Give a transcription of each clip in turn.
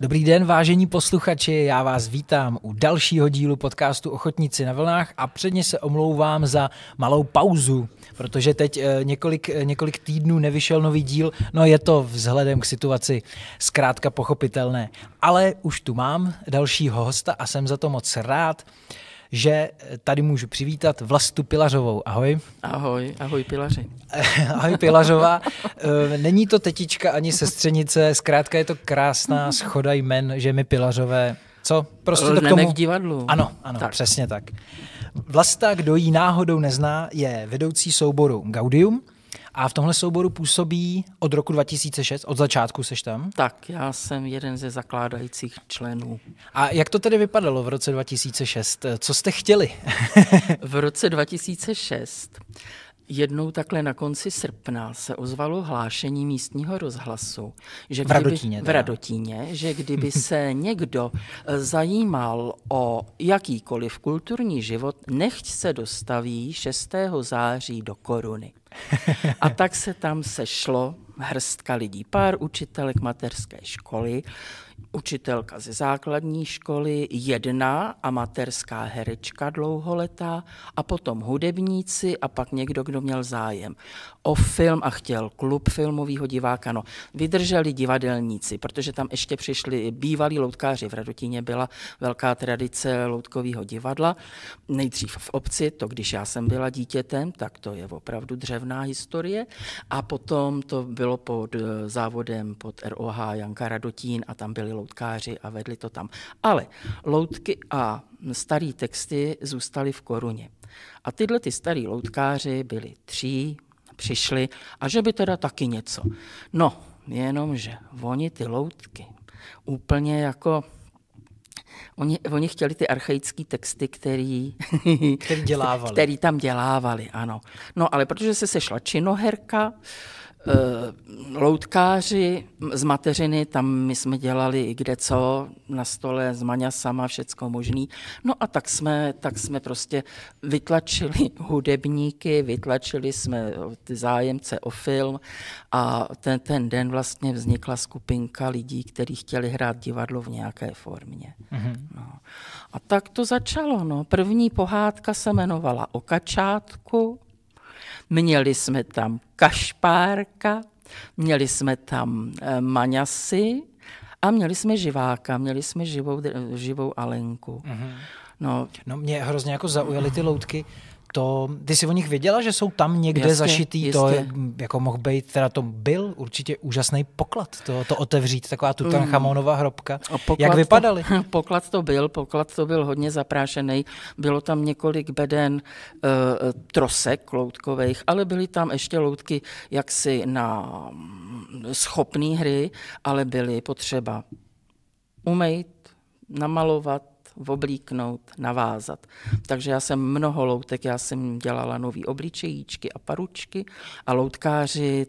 Dobrý den, vážení posluchači, já vás vítám u dalšího dílu podcastu Ochotníci na vlnách a předně se omlouvám za malou pauzu, protože teď několik týdnů nevyšel nový díl, no je to vzhledem k situaci zkrátka pochopitelné. Ale už tu mám dalšího hosta a jsem za to moc rád, že tady můžu přivítat Vlastu Pilařovou. Ahoj. Ahoj, ahoj Pilaři. Ahoj Pilařová. Není to tetička ani sestřenice, zkrátka je to krásná schoda jmen, že my Pilařové, co? Prostě to k tomu... v divadlu. Ano, ano, tak. Přesně tak. Vlasta, kdo jí náhodou nezná, je vedoucí souboru Gaudium a v tomhle souboru působí od roku 2006, od začátku seš tam? Tak, já jsem jeden ze zakládajících členů. A jak to tedy vypadalo v roce 2006? Co jste chtěli? V roce 2006 jednou takhle na konci srpna se ozvalo hlášení místního rozhlasu, že v Radotíně, že kdyby se někdo zajímal o jakýkoliv kulturní život, nechť se dostaví 6. září do Koruny. A tak se tam sešlo hrstka lidí, pár učitelek mateřské školy, učitelka ze základní školy, jedna amatérská herečka dlouholetá a potom hudebníci a pak někdo, kdo měl zájem o film a chtěl klub filmového diváka. No, vydrželi divadelníci, protože tam ještě přišli bývalí loutkáři. V Radotíně byla velká tradice loutkového divadla. Nejdřív v obci, to když já jsem byla dítětem, tak to je opravdu dřevná historie. A potom to bylo pod závodem pod ROH Janka Radotín a tam byli loutkáři a vedli to tam. Ale loutky a staré texty zůstaly v Koruně. A tyhle ty starý loutkáři byli tří, přišli a že by teda taky něco. No, jenomže oni ty loutky úplně jako... Oni chtěli ty archaické texty, který tam dělávali, ano. No, ale protože se sešla činoherka, loutkáři z Mateřiny, tam my jsme dělali kde co, na stole s maňasama, všecko možný. No a tak jsme prostě vytlačili hudebníky, vytlačili jsme zájemce o film a ten den vlastně vznikla skupinka lidí, kteří chtěli hrát divadlo v nějaké formě. Mm-hmm. No. A tak to začalo. No. První pohádka se jmenovala O Kačátku. Měli jsme tam kašpárka, měli jsme tam maňasy a měli jsme živáka, měli jsme živou Alenku. Mm-hmm. No, mě hrozně jako zaujaly ty loutky. Ty jsi o nich věděla, že jsou tam někde jistě, zašitý? Jistě. To jako mohl být, teda to byl určitě úžasný poklad, to otevřít, taková Tutanchamonova hrobka. Jak vypadaly? Poklad to byl hodně zaprášený. Bylo tam několik beden trosek loutkových, ale byly tam ještě loutky jaksi na schopné hry, ale byly potřeba umýt, namalovat, oblíknout, navázat. Takže já jsem mnoho loutek, já jsem dělala nový obličejíčky a paručky a loutkáři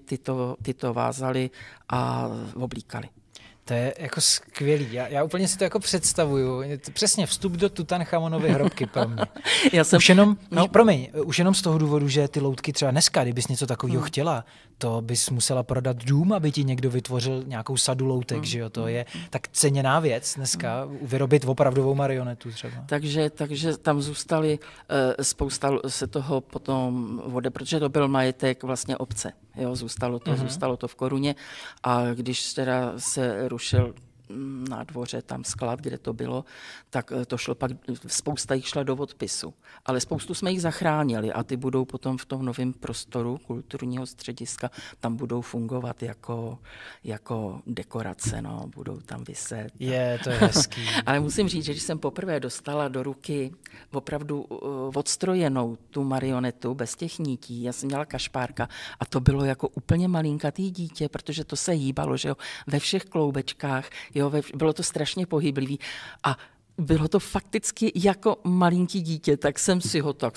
ty to vázali a oblíkali. To je jako skvělý. Já úplně si to jako představuju. Přesně vstup do Tutanchamonovy hrobky pro mě. Už jenom z toho důvodu, že ty loutky třeba dneska, kdybys něco takového chtěla, to bys musela prodat dům, aby ti někdo vytvořil nějakou sadu loutek, že jo? To je tak ceněná věc dneska, vyrobit opravdovou marionetu třeba. Takže tam zůstaly spousta se toho potom vody, protože to byl majetek vlastně obce. Jo, zůstalo to v Koruně a když teda se rušil na dvoře tam sklad, kde to bylo, tak to šlo pak, spousta jich šla do odpisu, ale spoustu jsme jich zachránili a ty budou potom v tom novém prostoru kulturního střediska, tam budou fungovat jako dekorace, no, budou tam viset. To je hezký. Ale musím říct, že když jsem poprvé dostala do ruky opravdu odstrojenou tu marionetu bez těch nítí, já jsem měla kašpárka a to bylo jako úplně malinkatý dítě, protože to se hýbalo, že jo, ve všech kloubečkách. Jo, bylo to strašně pohyblivý a bylo to fakticky jako malinký dítě, tak jsem si ho tam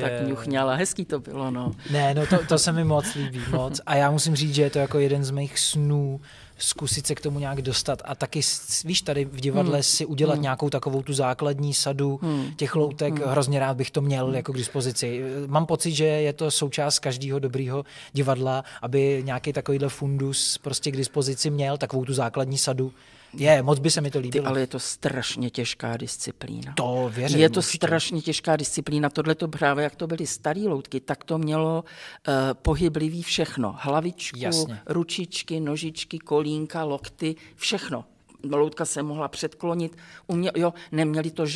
tak ňuchňala. Hezký to bylo, no. Ne, no to se mi moc líbí, moc. A já musím říct, že je to jako jeden z mých snů, zkusit se k tomu nějak dostat a taky, víš, tady v divadle si udělat nějakou takovou tu základní sadu těch loutek, hrozně rád bych to měl jako k dispozici. Mám pocit, že je to součást každého dobrýho divadla, aby nějaký takovýhle fundus prostě k dispozici měl, takovou tu základní sadu Je, moc by se mi to líbilo. Ty, ale je to strašně těžká disciplína. To věřím. Je to strašně těžká disciplína. Tohle to právě, jak to byly starý loutky, tak to mělo pohyblivý všechno. Hlavičku, jasně, ručičky, nožičky, kolínka, lokty, všechno. Loutka se mohla předklonit,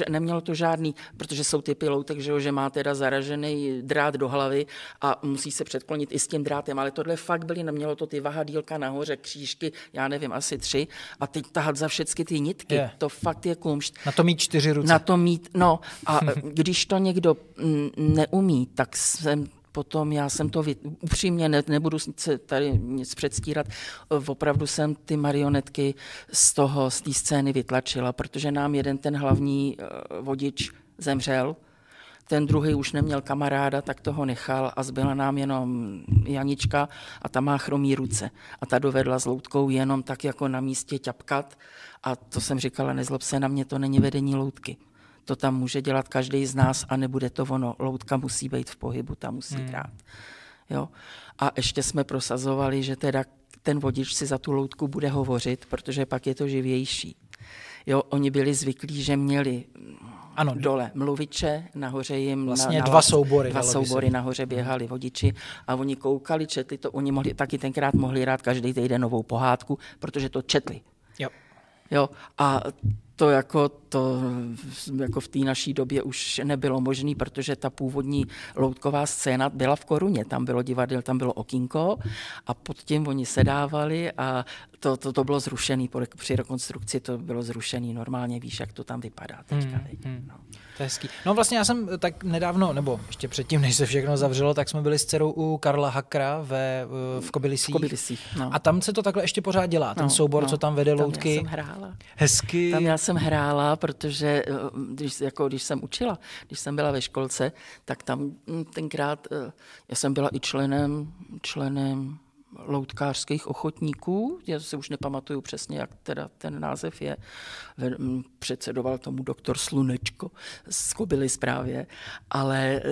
nemělo to žádný, protože jsou typy loutek, že má teda zaražený drát do hlavy a musí se předklonit i s tím drátem, ale tohle fakt byly, nemělo to ty vahadýlka nahoře, křížky, já nevím, asi 3 a teď tahat za všechny ty nitky, je, to fakt je kumšt. Na to mít 4 ruce. Na to mít, no a když to někdo neumí, tak potom já jsem to upřímně, nebudu se tady nic předstírat, opravdu jsem ty marionetky z té scény vytlačila, protože nám jeden ten hlavní vodič zemřel, ten druhý už neměl kamaráda, tak toho nechal a zbyla nám jenom Janička a ta má chromý ruce. A ta dovedla s loutkou jenom tak jako na místě ťapkat a to jsem říkala, nezlob se na mě, to není vedení loutky. To tam může dělat každý z nás a nebude to ono. Loutka musí být v pohybu, ta musí hrát. Jo? A ještě jsme prosazovali, že teda ten vodič si za tu loutku bude hovořit, protože pak je to živější. Jo? Oni byli zvyklí, že měli dole mluviče, nahoře jim vlastně dva soubory nahoře běhali vodiči a oni koukali, četli to, oni taky tenkrát mohli hrát každý týden novou pohádku, protože to četli. Jo. Jo? A to v té naší době už nebylo možné, protože ta původní loutková scéna byla v Koruně. Tam bylo divadel, tam bylo okýnko a pod tím oni sedávali a to bylo zrušené. Při rekonstrukci to bylo zrušené normálně, víš, jak to tam vypadá teďka. No. To je hezký. No vlastně já jsem tak nedávno, nebo ještě předtím, než se všechno zavřelo, tak jsme byli s dcerou u Karla Hackra v Kobilisích. No. A tam se to takhle ještě pořád dělá, ten soubor, co tam vede loutky. Já jsem hrála. Hezky. Tam já jsem hrála, protože když jsem učila, když jsem byla ve školce, tak tam tenkrát já jsem byla i členem loutkářských ochotníků, já si už nepamatuju přesně, jak teda ten název je, předsedoval tomu doktor Slunečko z Kobilis právě, ale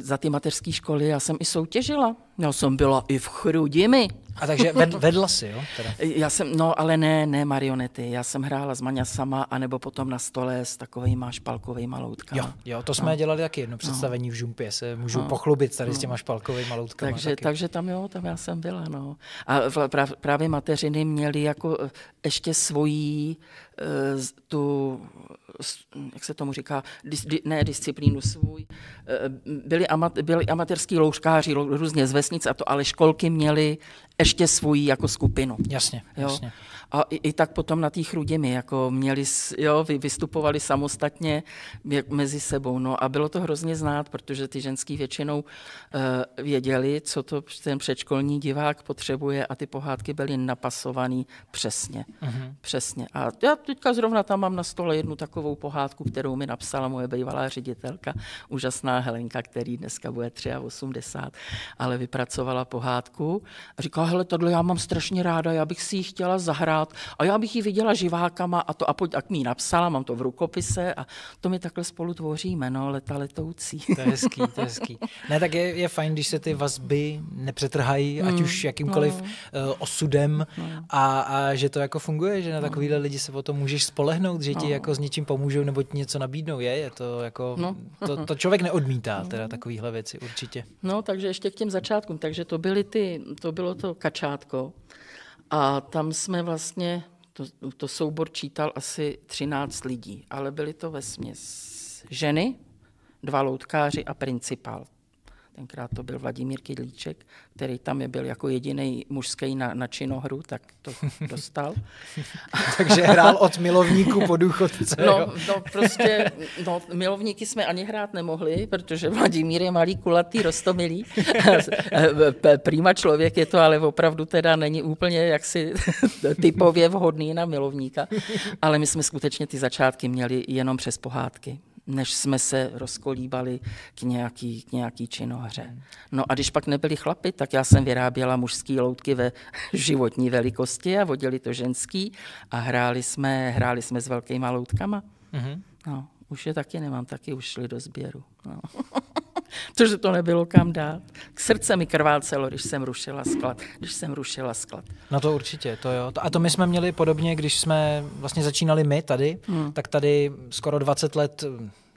za ty mateřské školy já jsem i soutěžila, já jsem byla i v Chrudimi. A takže vedla si, jo? Teda. Já jsem, ale ne marionety, já jsem hrála s maňasama, anebo potom na stole s takovejma špalkovejma loutkama. Jo, to jsme dělali taky jedno představení v ŽUMPě, se můžu pochlubit tady s těma špalkovejma loutkama. Takže tam já jsem byla, no. A právě mateřiny měly jako ještě svojí jak se tomu říká, disciplínu svůj. Byli amatérský louškáři různě z vesnic a to, ale školky měly ještě svoji jako skupinu. Jasně. A i tak potom na té Chrudimi, jako vystupovali samostatně mezi sebou. No a bylo to hrozně znát, protože ty ženský většinou věděli, co to ten předškolní divák potřebuje a ty pohádky byly napasovaný přesně. Mm-hmm. Přesně. A já teďka zrovna tam mám na stole jednu takovou pohádku, kterou mi napsala moje bývalá ředitelka, úžasná Helenka, který dneska bude 83, ale vypracovala pohádku a říkala, hele, tohle já mám strašně ráda, já bych si ji chtěla zahrát a já bych ji viděla živákama a mi ji napsala, mám to v rukopise a to my takhle spolu tvoříme, leta letoucí. To je hezký. Ne, tak je fajn, když se ty vazby nepřetrhají, ať už jakýmkoliv osudem a že to jako funguje, že na takovýhle lidi se o tom můžeš spolehnout, že ti jako s něčím pomůžou nebo ti něco nabídnou, je to jako, to člověk neodmítá, teda takovýhle věci určitě. No, takže ještě k těm začátkům, takže to bylo to Kačátko a tam jsme vlastně, to soubor čítal asi 13 lidí, ale byly to vesměs ženy, 2 loutkáři a principál. Tenkrát to byl Vladimír Kydlíček, který tam byl jako jediný mužský na činohru, tak to dostal. Takže hrál od milovníku po důchodce. Milovníky jsme ani hrát nemohli, protože Vladimír je malý, kulatý, roztomilý. Prýma člověk je to, ale opravdu teda není úplně jaksi typově vhodný na milovníka. Ale my jsme skutečně ty začátky měli jenom přes pohádky, než jsme se rozkolíbali k nějaký činohře. No a když pak nebyli chlapi, tak já jsem vyráběla mužský loutky ve životní velikosti a vodili to ženský a hráli jsme s velkýma loutkama. Mm-hmm. No, už je taky nemám, taky už šli do sběru. No. protože to nebylo kam dát. K srdce mi krvácelo, když jsem rušila sklad. No to určitě, to jo. A to my jsme měli podobně, když jsme vlastně začínali my tady, tak tady skoro 20 let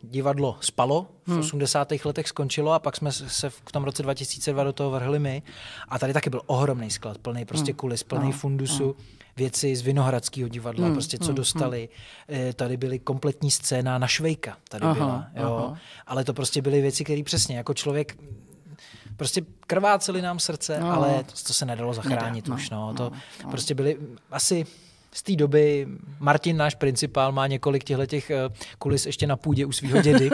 divadlo spalo, v 80. letech skončilo a pak jsme se v tom roce 2002 do toho vrhli my. A tady taky byl ohromný sklad, plný prostě kulis, plný fundusu. Věci z Vinohradského divadla, prostě co dostali. Tady byly kompletní scéna na Švejka, tady byla, jo. Ale to prostě byly věci, které přesně, jako člověk, prostě krváceli nám srdce, ale to se nedalo zachránit už, To prostě byly, asi z té doby, Martin, náš principál, má několik těchto kulis ještě na půdě u svého dědy.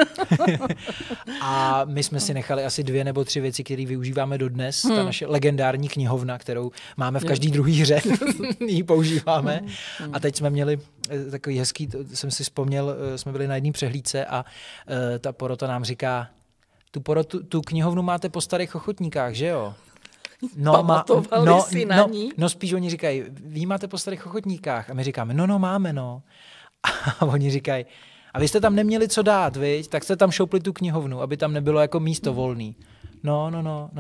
A my jsme si nechali asi 2 nebo 3 věci, které využíváme dodnes. Ta naše legendární knihovna, kterou máme v každý druhý hře, ji používáme. A teď jsme měli takový hezký, jsem si vzpomněl, jsme byli na jedné přehlídce a ta porota nám říká, tu knihovnu máte po starých ochotníkách, že jo? No, spíš oni říkají, vy máte po starých ochotníkách. A my říkáme, máme, A oni říkají, a vy jste tam neměli co dát, viď? Tak jste tam šoupli tu knihovnu, aby tam nebylo jako místo volný. No,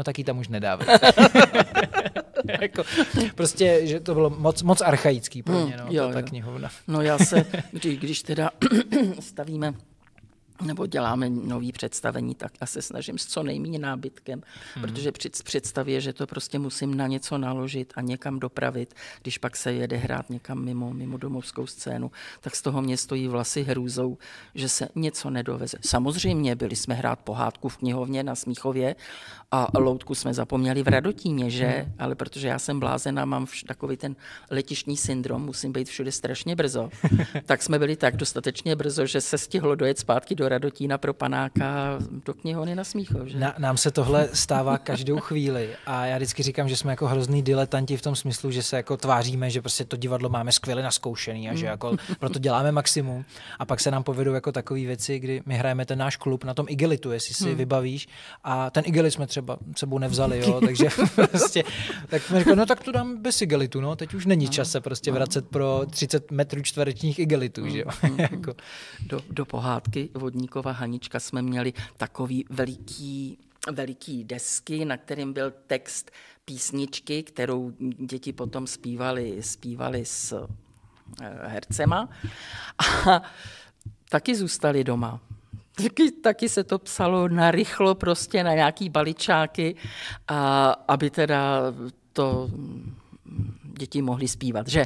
tak ji tam už nedávají. Prostě, že to bylo moc archaický pro mě, ta knihovna. No já se, když teda stavíme nebo děláme nový představení, tak já se snažím s co nejméně nábytkem, protože při představě, že to prostě musím na něco naložit a někam dopravit, když pak se jede hrát někam mimo domovskou scénu, tak z toho mě stojí vlasy hrůzou, že se něco nedoveze. Samozřejmě byli jsme hrát pohádku v knihovně na Smíchově a loutku jsme zapomněli v Radotíně, že? Ale protože já jsem blázená, mám takový ten letištní syndrom, musím být všude strašně brzo, tak jsme byli tak dostatečně brzo, že se stihlo dojet zpátky do Radotína pro panáka do knihovny na Smíchov. Že? Nám se tohle stává každou chvíli a já vždycky říkám, že jsme jako hrozný diletanti v tom smyslu, že se jako tváříme, že prostě to divadlo máme skvěle naskoušený a že jako proto děláme maximum a pak se nám povedou jako takové věci, kdy my hrajeme ten náš klub na tom igelitu, jestli si vybavíš a ten igelit jsme třeba sebou nevzali, jo, takže prostě tak jsme říkali, tak to dám bez igelitu, teď už není čas se prostě vracet pro 30 metrů čtverečních igelitů, že jo. Jako do pohádky Vodníkova Hanička jsme měli takový veliký desky, na kterým byl text písničky, kterou děti potom zpívali s hercema a taky zůstali doma. Taky se to psalo narychlo prostě na nějaký baličáky, a aby teda to děti mohly zpívat, že?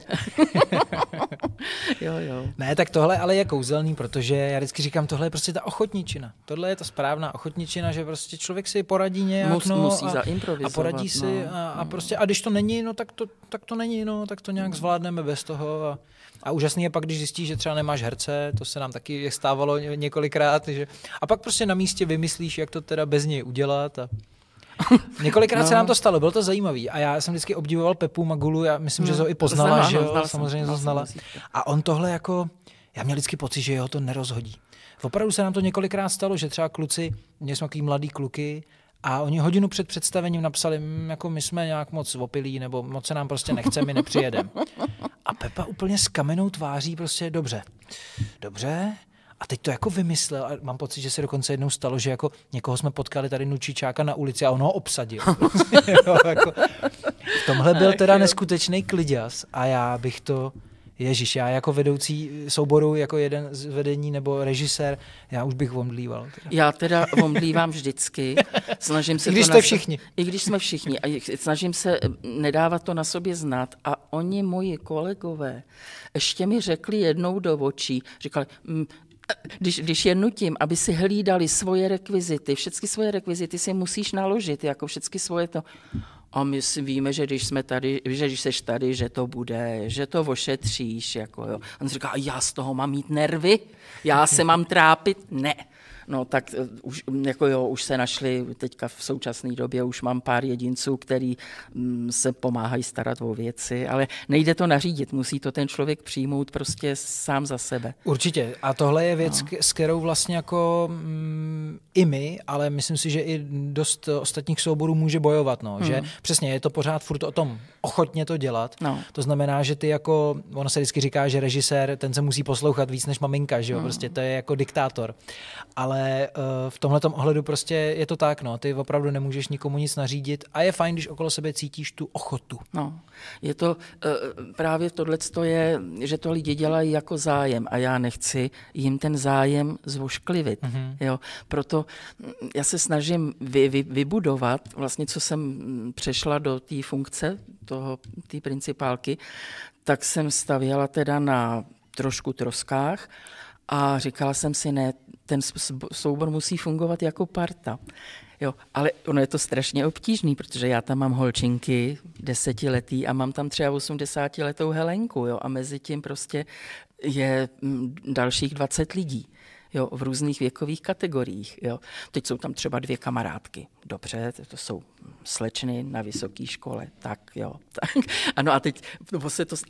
Jo. Ne, tak tohle ale je kouzelný, protože já vždycky říkám, tohle je prostě ta ochotničina. Tohle je ta správná ochotničina, že prostě člověk si poradí nějak, musí zaimprovizovat, a poradí si a prostě, a když to není, tak to není, tak to nějak zvládneme bez toho. A úžasný je pak, když zjistíš, že třeba nemáš herce, to se nám taky stávalo několikrát, že, a pak prostě na místě vymyslíš, jak to teda bez něj udělat a několikrát se nám to stalo, bylo to zajímavý a já jsem vždycky obdivoval Pepu Magulu, já myslím, že ho i poznala, že jo, samozřejmě ho znala. A on tohle jako, já měl vždycky pocit, že jeho to nerozhodí. Opravdu se nám to několikrát stalo, že třeba kluci, měli jsme takový mladý kluky a oni hodinu před představením napsali, jako my jsme nějak moc opilí, nebo moc se nám prostě nechce, my nepřijedeme. A Pepa úplně s kamennou tváří prostě dobře. A teď to jako vymyslel a mám pocit, že se dokonce jednou stalo, že jako někoho jsme potkali tady Nučičáka na ulici a on ho obsadil. V tomhle byl teda neskutečný kliďas a já bych to, ježiš, já jako vedoucí souboru, jako jeden z vedení nebo režisér, já už bych omdlíval. Já teda omdlívám vždycky. Snažím se I když jsme všichni. A snažím se nedávat to na sobě znát. A oni, moji kolegové, ještě mi řekli jednou do očí, říkali, když je nutím, aby si hlídali svoje rekvizity, všechny svoje rekvizity si musíš naložit, jako všechny svoje to. A my si víme, že když jsme tady, že když seš tady, že to bude, že to ošetříš, jako jo. On říká, a já z toho mám mít nervy? Já se mám trápit? Ne. No tak už, jako jo, už se našli, teďka v současné době už mám pár jedinců, který se pomáhají starat o věci, ale nejde to nařídit, musí to ten člověk přijmout prostě sám za sebe. Určitě a tohle je věc, s kterou vlastně jako i my, ale myslím si, že i dost ostatních souborů může bojovat, že přesně je to pořád furt o tom ochotně to dělat, to znamená, že ty jako, ono se vždycky říká, že režisér, ten se musí poslouchat víc než maminka, že jo, prostě to je jako diktátor, ale ale v tomhletom ohledu prostě je to tak, no, ty opravdu nemůžeš nikomu nic nařídit a je fajn, když okolo sebe cítíš tu ochotu. No, je to, právě tohleto je, že to lidi dělají jako zájem a já nechci jim ten zájem zvošklivit, jo, proto já se snažím vybudovat, vlastně co jsem přešla do té funkce, té principálky, tak jsem stavěla teda na trošku troskách a říkala jsem si, ne, ten soubor musí fungovat jako parta. Jo, ale ono je to strašně obtížný, protože já tam mám holčinky desetiletý a mám tam třeba 80letou Helenku, jo, a mezi tím prostě je dalších 20 lidí. Jo, v různých věkových kategoriích. Jo. Teď jsou tam třeba dvě kamarádky. Dobře, to jsou slečny na vysoké škole. Tak jo. Tak. Ano, a teď,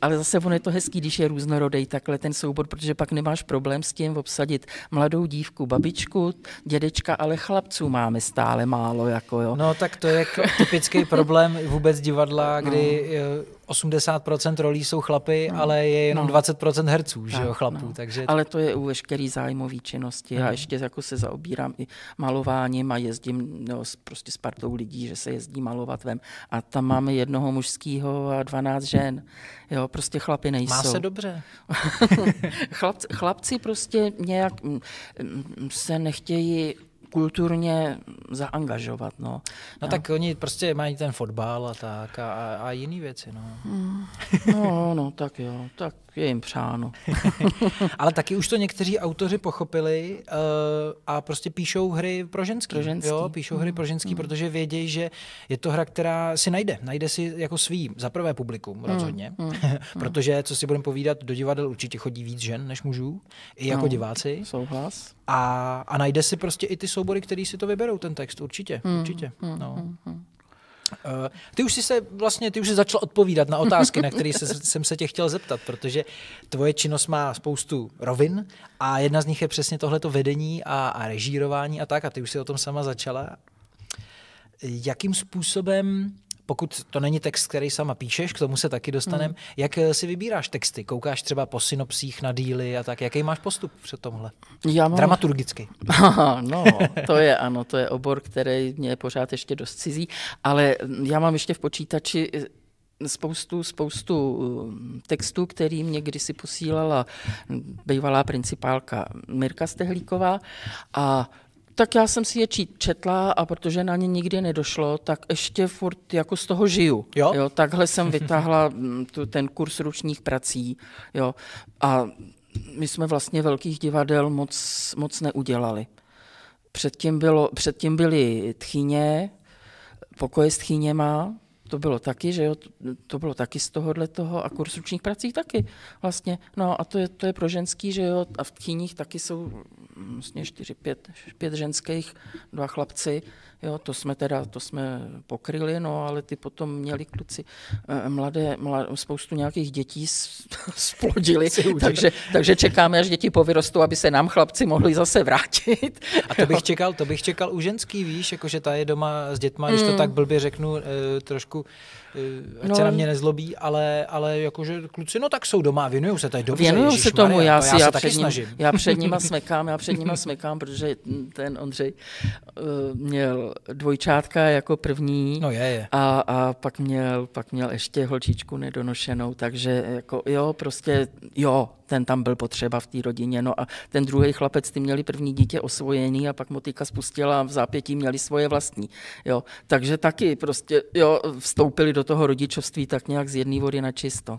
ale zase ono je to hezký, když je různorodej takhle ten soubor, protože pak nemáš problém s tím obsadit mladou dívku, babičku, dědečka, ale chlapců máme stále málo. Jako, jo. No tak to je typický problém vůbec divadla, kdy 80% rolí jsou chlapy, ale je jenom 20% herců, že jo, chlapů. No. Takže... Ale to je u veškerý zájmový činnosti. Já ještě jako se zaobírám i malováním a jezdím prostě s partou lidí, že se jezdí malovat ven. A tam máme jednoho mužského a 12 žen. Jo, prostě chlapy nejsou. Má se dobře. Chlapci prostě nějak se nechtějí kulturně zaangažovat. No tak oni prostě mají ten fotbal a tak a jiný věci. No, tak jo, tak je jim přáno. Ale taky už to někteří autoři pochopili a prostě píšou hry pro ženský. Jo, píšou hry pro ženský, protože vědějí, že je to hra, která si najde si jako svý, za prvé publikum rozhodně, protože, co si budeme povídat, do divadel určitě chodí víc žen než mužů, i jako diváci. Souhlas. A najde si prostě i ty soubory, který si to vyberou, ten text, určitě. Ty už jsi začal odpovídat na otázky, na které jsem se tě chtěl zeptat, protože tvoje činnost má spoustu rovin a jedna z nich je přesně tohleto vedení a režírování a tak, a ty už si o tom sama začala. Jakým způsobem, pokud to není text, který sama píšeš, k tomu se taky dostanem, jak si vybíráš texty? Koukáš třeba po synopsích na díly a tak? Jaký máš postup před tomhle? Dramaturgicky. No, to je obor, který mě je pořád ještě dost cizí, ale já mám ještě v počítači spoustu textů, který mě kdysi posílala bývalá principálka Mirka Stehlíková a tak já jsem si je četla a protože na ně nikdy nedošlo, tak ještě furt jako z toho žiju. Jo, takhle jsem vytáhla ten Kurs ručních prací. Jo, a my jsme vlastně velkých divadel moc neudělali. Předtím byly tchyně, Pokoje s tchyněma, to bylo taky, že jo, to bylo taky z tohohle toho a Kurs ručních prací taky vlastně. No a to je pro ženský, že jo, a v tchyních taky jsou vlastně 4-5 ženských, 2 chlapci, jo, to jsme pokryli, no, ale ty potom měli kluci mladé spoustu nějakých dětí splodili, takže čekáme, až děti povyrostou, aby se nám chlapci mohli zase vrátit. A to bych čekal u ženský, víš, jakože ta je doma s dětma, když to tak blbě řeknu, trošku, ať se na mě nezlobí, ale jakože kluci, no tak jsou doma, věnují se tady dobře. Věnují se tomu, já se taky snažím. Já před nima smekám, protože ten Ondřej měl dvojčátka jako první, no je. A pak měl ještě holčičku nedonošenou, takže jako ten tam byl potřeba v té rodině, no a ten druhý chlapec, ty měli první dítě osvojený a pak motika spustila a v zápětí měli svoje vlastní, jo, takže taky prostě, vstoupili do toho rodičovství tak nějak z jedné vody na čisto,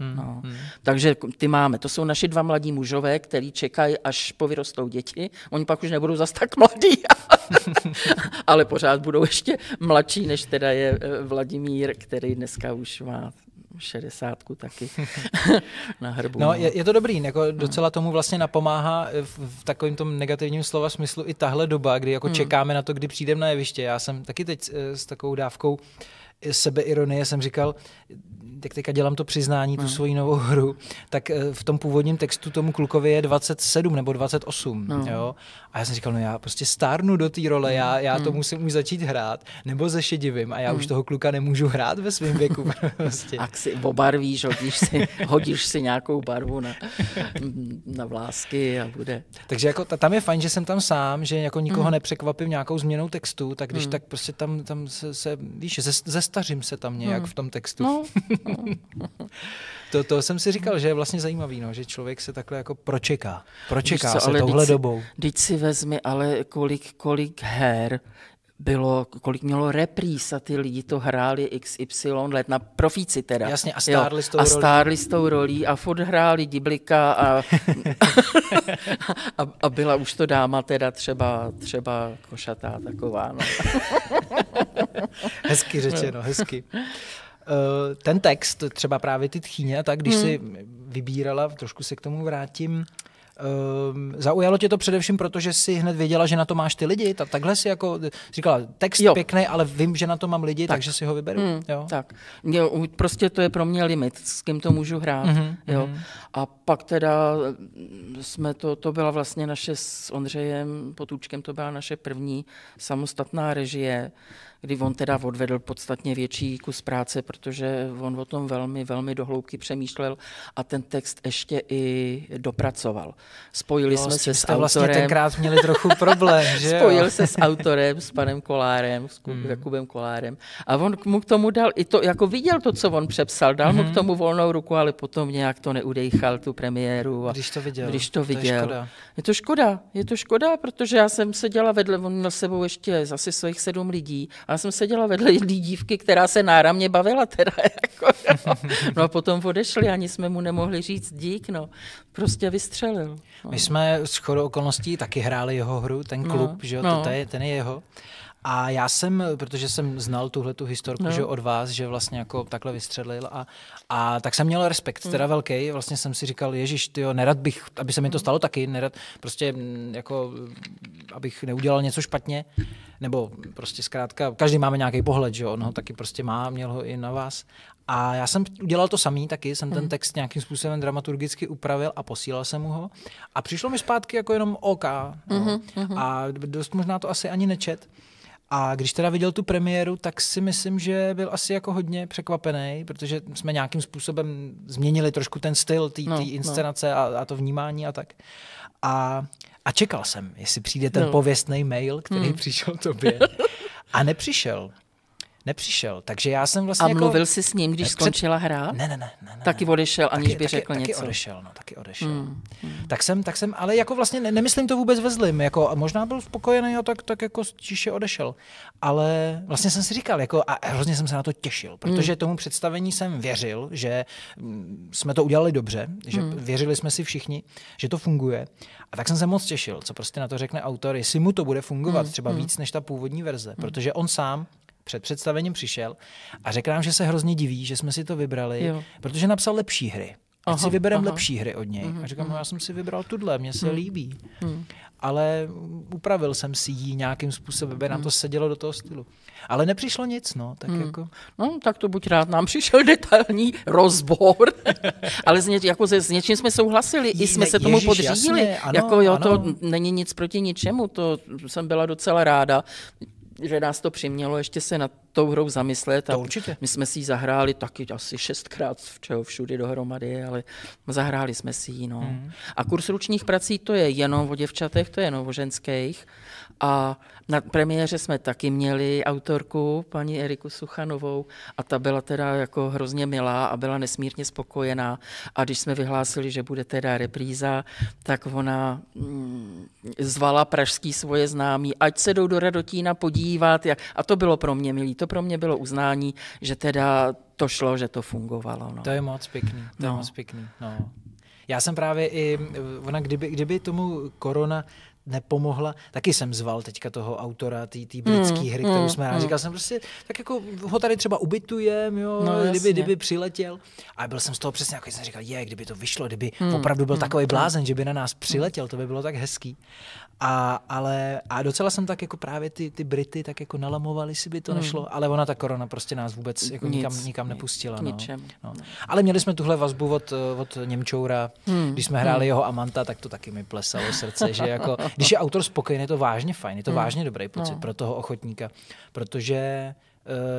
Takže ty máme, to jsou naši 2 mladí mužové, který čekají, až povyrostou děti, oni pak už nebudou zas tak mladí, ale pořád budou ještě mladší, než teda je Vladimír, který dneska už má 60 taky na hrbu. No, je to dobrý, jako docela tomu vlastně napomáhá v takovém tom negativním slova smyslu i tahle doba, kdy jako čekáme na to, kdy přijdeme na jeviště. Já jsem taky teď s takovou dávkou sebeironie jsem říkal, tak teďka dělám to přiznání, tu svoji novou hru, tak v tom původním textu tomu klukovi je 27 nebo 28. Jo? A já jsem říkal, no já prostě stárnu do té role, já to musím už začít hrát, nebo zešedivím a já už toho kluka nemůžu hrát ve svém věku. Prostě. A si obarvíš, hodíš si nějakou barvu na vlásky a bude. Takže jako tam je fajn, že jsem tam sám, že jako nikoho nepřekvapím nějakou změnou textu, tak když tak prostě tam se víš, zestařím se tam nějak v tom textu. No. To jsem si říkal, že je vlastně zajímavý, no, že člověk se takhle jako pročeká se touhle dobou. Vždyť si vezmi, ale kolik her bylo, kolik mělo repríz a ty lidi to hráli XY let na profíci teda. Jasně, a stárli s tou rolí. A stárli s tou rolí a furt hráli Diblika a byla už to dáma teda třeba košatá taková. No. Hezky řečeno, hezky. Ten text, třeba právě ty tchýně a tak, když si vybírala, trošku se k tomu vrátím, zaujalo tě to především, protože jsi hned věděla, že na to máš ty lidi, takhle si jako říkala, text pěkný, ale vím, že na to mám lidi, takže si ho vyberu. Jo? Tak. Prostě to je pro mě limit, s kým to můžu hrát. Jo? A pak teda jsme to byla vlastně naše s Ondřejem Potůčkem, to byla naše první samostatná režie, kdy on teda odvedl podstatně větší kus práce, protože on o tom velmi, velmi dohloubky přemýšlel a ten text ještě i dopracoval. Spojili jsme se s autorem. Vlastně tenkrát měli trochu problém, že? Spojil se s autorem, s panem Kolárem, s Jakubem Kolárem a on mu k tomu dal, i to, jako viděl to, co on přepsal, dal mu k tomu volnou ruku, ale potom nějak to neudejchal, tu premiéru. A když to viděl. Je to škoda, protože já jsem seděla vedle, on měl sebou ještě zase svých 7 lidí. Já jsem seděla vedle jedné dívky, která se náramně bavila teda, jako, no a potom odešli, ani jsme mu nemohli říct dík, no, prostě vystřelil. No. My jsme shodou okolností taky hráli jeho hru, ten klub, že jo, ten je jeho. A já jsem, protože jsem znal tuhle tu historku, že od vás, že vlastně jako takhle vystřelil a tak jsem měl respekt, teda velký, vlastně jsem si říkal, ježiš, tyjo, nerad bych, aby se mi to stalo taky, nerad, prostě jako, abych neudělal něco špatně, nebo prostě zkrátka, každý máme nějaký pohled, že on ho taky prostě má, měl ho i na vás. A já jsem udělal to samý taky, jsem ten text nějakým způsobem dramaturgicky upravil a posílal jsem mu ho. A přišlo mi zpátky jako jenom OK. A dost možná to asi ani nečet. A když teda viděl tu premiéru, tak si myslím, že byl asi jako hodně překvapený, protože jsme nějakým způsobem změnili trošku ten styl té inscenace a to vnímání a tak. A čekal jsem, jestli přijde ten pověstný mail, který přišel tobě. A nepřišel. Takže já jsem vlastně. A mluvil jako jsi s ním, když skončila hra? Ne. Taky odešel, aniž by řekl něco. Taky odešel. Tak jsem, ale jako vlastně nemyslím to vůbec ve zlým, jako možná byl spokojený a tak jako tiše odešel. Ale vlastně jsem si říkal, jako a hrozně jsem se na to těšil, protože tomu představení jsem věřil, že jsme to udělali dobře, že věřili jsme si všichni, že to funguje. A tak jsem se moc těšil, co prostě na to řekne autor, jestli mu to bude fungovat třeba víc než ta původní verze, protože on sám před představením přišel a řekl nám, že se hrozně diví, že jsme si to vybrali, protože napsal lepší hry. Ať si vybereme lepší hry od něj. A říkám, no já jsem si vybral tuhle, mně se líbí. Ale upravil jsem si ji nějakým způsobem, aby nám to sedělo do toho stylu. Ale nepřišlo nic, no. Tak jako. No, tak to buď rád, nám přišel detailní rozbor. Ale s něčím jsme souhlasili, i jsme se tomu podřídili. Jasně, ano, jako, to není nic proti ničemu, to jsem byla docela ráda, že nás to přimělo ještě se nad tou hrou zamyslet. A my jsme si ji zahráli taky asi 6krát všude dohromady, ale zahráli jsme si ji. No. A Kurs ručních prací, to je jenom o děvčatech, to je jenom o ženských. A na premiéře jsme taky měli autorku, paní Eriku Suchanovou, a ta byla teda jako hrozně milá a byla nesmírně spokojená. A když jsme vyhlásili, že bude teda repríza, tak ona zvala pražský svoje známí, ať se jdou do Radotína podívat. A to bylo pro mě milý, to pro mě bylo uznání, že teda to šlo, že to fungovalo. No. To je moc pěkný. No. Já jsem právě i, ona kdyby tomu korona nepomohla. Taky jsem zval teďka toho autora té britské hry, kterou jsme rádi. Říkal jsem prostě, tak jako ho tady třeba ubytujem, jo, no, kdyby přiletěl. A byl jsem z toho přesně, jako jsem říkal, kdyby to vyšlo, kdyby opravdu byl takový blázen, že by na nás přiletěl, to by bylo tak hezký. A docela jsem tak jako právě ty Brity tak jako nalamovali, si by to nešlo, ale ona ta korona prostě nás vůbec jako nikam nepustila. No. Ale měli jsme tuhle vazbu od Němčoura, když jsme hráli jeho Amanta, tak to taky mi plesalo srdce, že jako, když je autor spokojný, je to vážně fajn, je to vážně dobrý pocit pro toho ochotníka, protože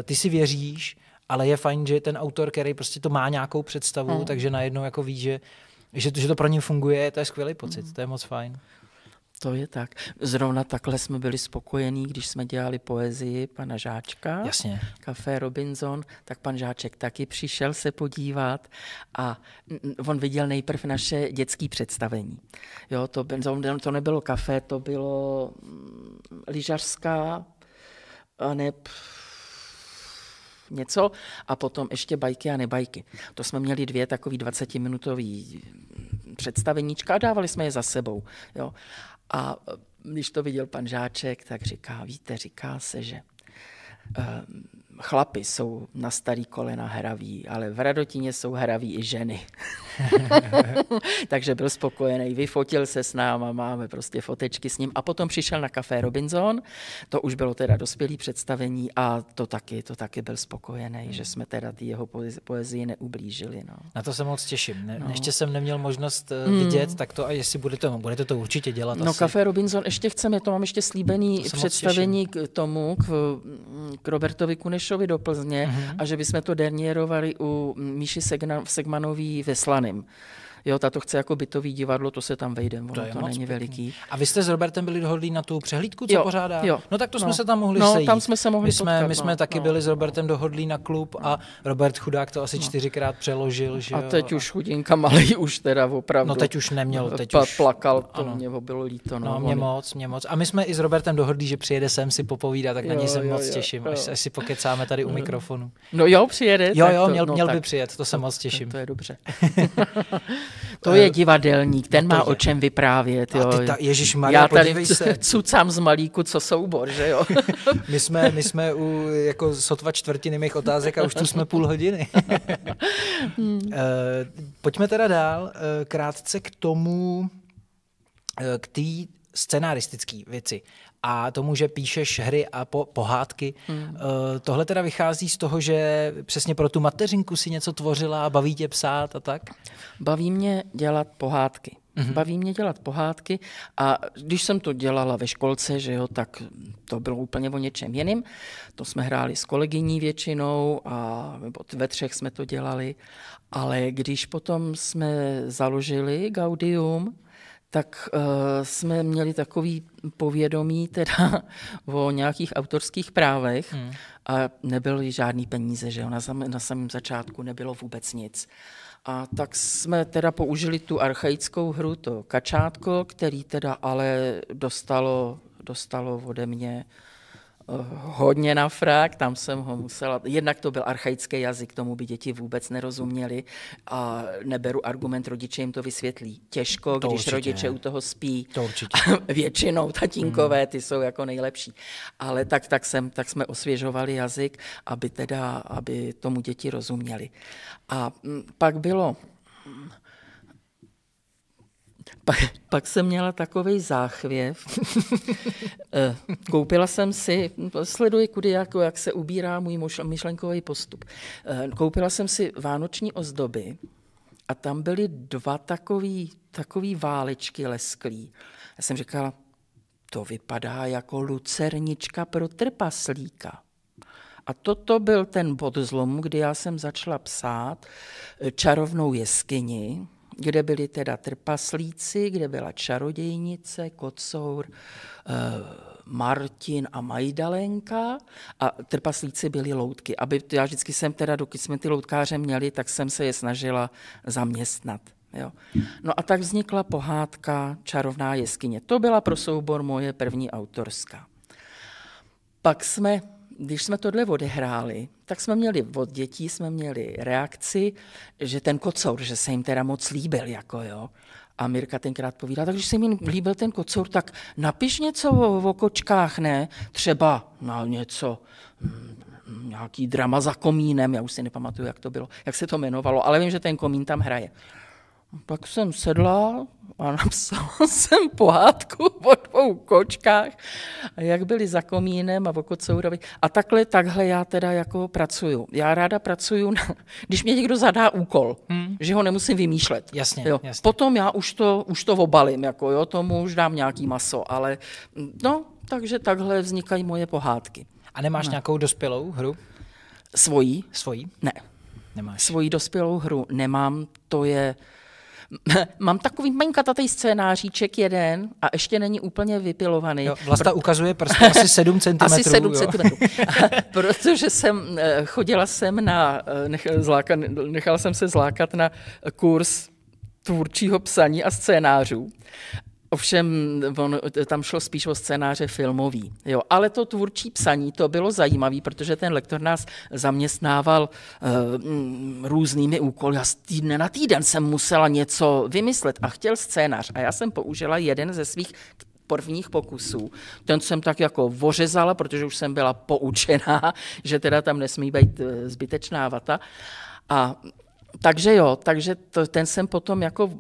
ty si věříš, ale je fajn, že ten autor, který prostě to má nějakou představu, takže najednou jako ví, že to pro ně funguje, to je skvělý pocit, to je moc fajn. To je tak. Zrovna takhle jsme byli spokojení, když jsme dělali poezii pana Žáčka. Jasně. Café Robinson, tak pan Žáček taky přišel se podívat a on viděl nejprv naše dětské představení. Jo, to nebylo kafé, to bylo lyžařská něco a potom ještě Bajky a nebajky. To jsme měli dvě takový 20-minutový představeníčka a dávali jsme je za sebou. Jo. A když to viděl pan Žáček, tak říká, víte, říká se, že chlapi jsou na starý kolena hraví, ale v Radotíně jsou hraví i ženy. Takže byl spokojený, vyfotil se s náma, máme prostě fotečky s ním. A potom přišel na Café Robinson, to už bylo teda dospělý představení a to taky byl spokojený, že jsme teda ty jeho poezii neublížili. No. Na to se moc těším. Ještě jsem neměl možnost vidět, tak to a jestli budete to určitě dělat. No asi. Café Robinson ještě chceme, to mám ještě slíbený představení k tomu, k Robertovi Kunešovi do Plzně a že bychom to derniérovali u Míši Segmanový ve Slaném. Jo, tato chce jako bytový divadlo, to se tam vejde, ono to není veliký. A vy jste s Robertem byli dohodlí na tu přehlídku, co pořádá? Jo. No tak to jsme se tam mohli sejít. Tam jsme se mohli potkat. My jsme taky byli s Robertem dohodlí na klub a Robert chudák to asi 4krát přeložil. Že a teď už chudinka malej už teda opravdu. No teď už neměl, plakal, to mě bylo líto. No mě moc. A my jsme i s Robertem dohodlí, že přijede sem si popovídat, tak na něj se moc těším, až si pokecáme tady u mikrofonu. No jo, přijede. Jo, měl by přijet, to se moc těším. To je dobře. To je divadelník, ten má o čem vyprávět. Jo. Ježišmarja, já tady cucám z malíku, co soubor, že jo? my jsme jako sotva čtvrtiny mých otázek a už tu jsme půl hodiny. Pojďme teda dál, krátce k tomu, k té scenaristické věci a tomu, že píšeš hry a pohádky. Tohle teda vychází z toho, že přesně pro tu Mateřinku si něco tvořila a baví tě psát a tak? Baví mě dělat pohádky. Baví mě dělat pohádky a když jsem to dělala ve školce, že jo, tak to bylo úplně o něčem jiným. To jsme hráli s kolegyní většinou a ve třech jsme to dělali. Ale když potom jsme založili Gaudium, tak jsme měli takový povědomí teda o nějakých autorských právech a nebyly žádný peníze, že jo? Na samém začátku nebylo vůbec nic. A tak jsme teda použili tu archaickou hru, to Kačátko, který teda ale dostalo ode mě hodně na frak, tam jsem ho musela, jednak to byl archaický jazyk, tomu by děti vůbec nerozuměli a neberu argument, rodiče jim to vysvětlí. Těžko, to když určitě. Rodiče u toho spí. To určitě. Většinou tatínkové, ty jsou jako nejlepší. Ale tak jsme osvěžovali jazyk, aby tomu děti rozuměli. A pak bylo... Pak jsem měla takovej záchvěv. Koupila jsem si, sleduji kudy, jak se ubírá můj myšlenkový postup. Koupila jsem si vánoční ozdoby a tam byly dva takový válečky lesklí. Já jsem říkala, to vypadá jako lucernička pro trpaslíka. A toto byl ten bod zlomu, kdy já jsem začala psát Čarovnou jeskyni, kde byli teda trpaslíci, kde byla čarodějnice, kocour, Martin a Majdalenka a trpaslíci byli loutky. Já vždycky jsem teda, dokud jsme ty loutkáře měli, tak jsem se je snažila zaměstnat. Jo. No a tak vznikla pohádka Čarovná jeskyně. To byla pro soubor moje první autorská. Pak jsme, když jsme tohle odehráli, tak jsme měli od dětí reakci, že ten kocour, že se jim teda moc líbil, jako jo. A Mirka tenkrát povídala, takže se mi líbil ten kocour, tak napiš něco o kočkách, ne? Třeba na něco, nějaký drama za komínem, já už si nepamatuju, jak to bylo, jak se to jmenovalo, ale vím, že ten komín tam hraje. Tak jsem sedla a napsala jsem pohádku o dvou kočkách, jak byli za komínem a o kocourovi. A takhle já teda jako pracuju. Já ráda pracuju, když mě někdo zadá úkol, že ho nemusím vymýšlet. Jasně, jo. Jasně. Potom já už to obalím, jako jo, tomu už dám nějaký maso, ale no, takže takhle vznikají moje pohádky. A nemáš nějakou dospělou hru? Svojí? Ne. Nemáš. Svojí dospělou hru nemám, to je... Mám takový maňkatatý scénáříček jeden a ještě není úplně vypilovaný. Jo, Vlasta ukazuje prsty asi 7 cm. Asi 7 cm. Protože jsem chodila jsem na, nechala jsem se zlákat na kurz tvůrčího psaní a scénářů. Ovšem, tam šlo spíš o scénáře filmový. Jo, ale to tvůrčí psaní, to bylo zajímavé, protože ten lektor nás zaměstnával různými úkoly. Já z týdne na týden jsem musela něco vymyslet a chtěl scénář. A já jsem použila jeden ze svých prvních pokusů. Ten jsem tak jako ořezala, protože už jsem byla poučená, že teda tam nesmí být zbytečná vata. A takže jo, takže ten jsem potom jako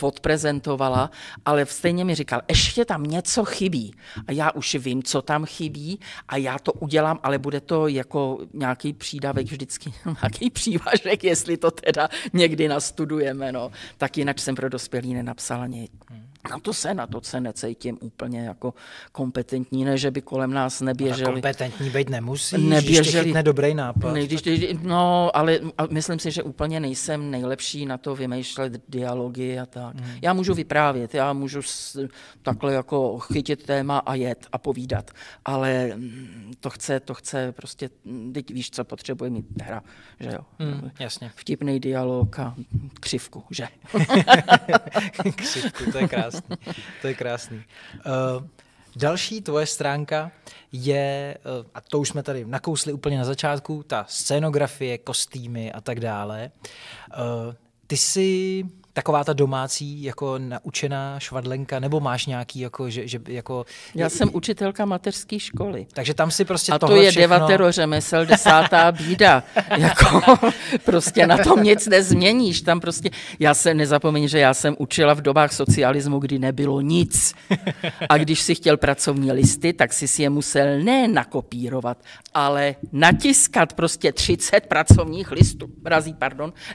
odprezentovala, ale stejně mi říkal, ještě tam něco chybí a já už vím, co tam chybí a já to udělám, ale bude to jako nějaký přídavek vždycky, nějaký přívažek, jestli to teda někdy nastudujeme, no. Tak jinak jsem pro dospělí nenapsala nic. Na to se necítím úplně jako kompetentní, ne, že by kolem nás neběželi. Ale kompetentní být nemusíš, když tě chytne dobrý nápad. No, ale myslím si, že úplně nejsem nejlepší na to vymýšlet dialogy a tak. Já můžu vyprávět, já můžu takhle jako chytit téma a jet a povídat, ale to chce prostě, teď víš, co potřebuje mít hra, že jo? Jasně. Vtipný dialog a křivku, že? Křivku, to je krásné. To je krásný. Další tvoje stránka je, a to už jsme tady nakousli úplně na začátku, ta scénografie, kostýmy a tak dále. Ty jsi taková ta domácí, jako naučená švadlenka, nebo máš nějaký, jako, že jako... Já jsem učitelka mateřské školy. Takže tam si prostě tohle všechno... A to je všechno... 9. řemesel, 10. bída. Jako, prostě na tom nic nezměníš. Tam prostě... Já se nezapomeň, že já jsem učila v dobách socialismu, kdy nebylo nic. A když si chtěl pracovní listy, tak si je musel ne nakopírovat, ale natiskat prostě 30 pracovních listů,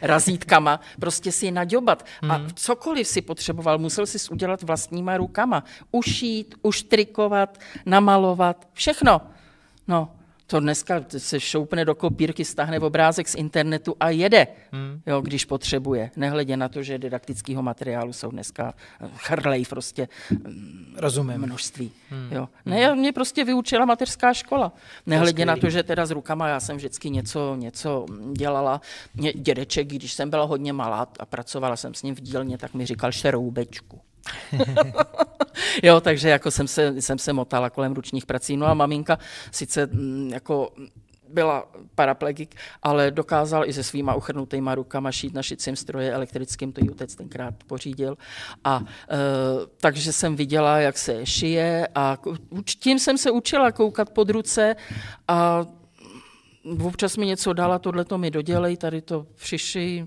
razítkama, prostě si je naďobat. A cokoliv si potřeboval, musel si udělat vlastníma rukama. Ušít, uštrikovat, namalovat, všechno. No, to dneska se šoupne do kopírky, stáhne obrázek z internetu a jede, jo, když potřebuje. Nehledě na to, že didaktického materiálu jsou dneska chrlej prostě množství. Jo. Ne, mě prostě vyučila mateřská škola. Nehledě na to, že teda s rukama já jsem vždycky něco dělala. Mě dědeček, když jsem byla hodně malá a pracovala jsem s ním v dílně, tak mi říkal šeroubečku. Jo, takže jako jsem se motala kolem ručních prací. No a maminka sice jako byla paraplegik, ale dokázala i se svýma uchrnutýma rukama šít na šicím stroje elektrickým, to jí otec tenkrát pořídil. A takže jsem viděla, jak se šije a tím jsem se učila koukat pod ruce a občas mi něco dala, tohleto mi dodělej, tady to přišij.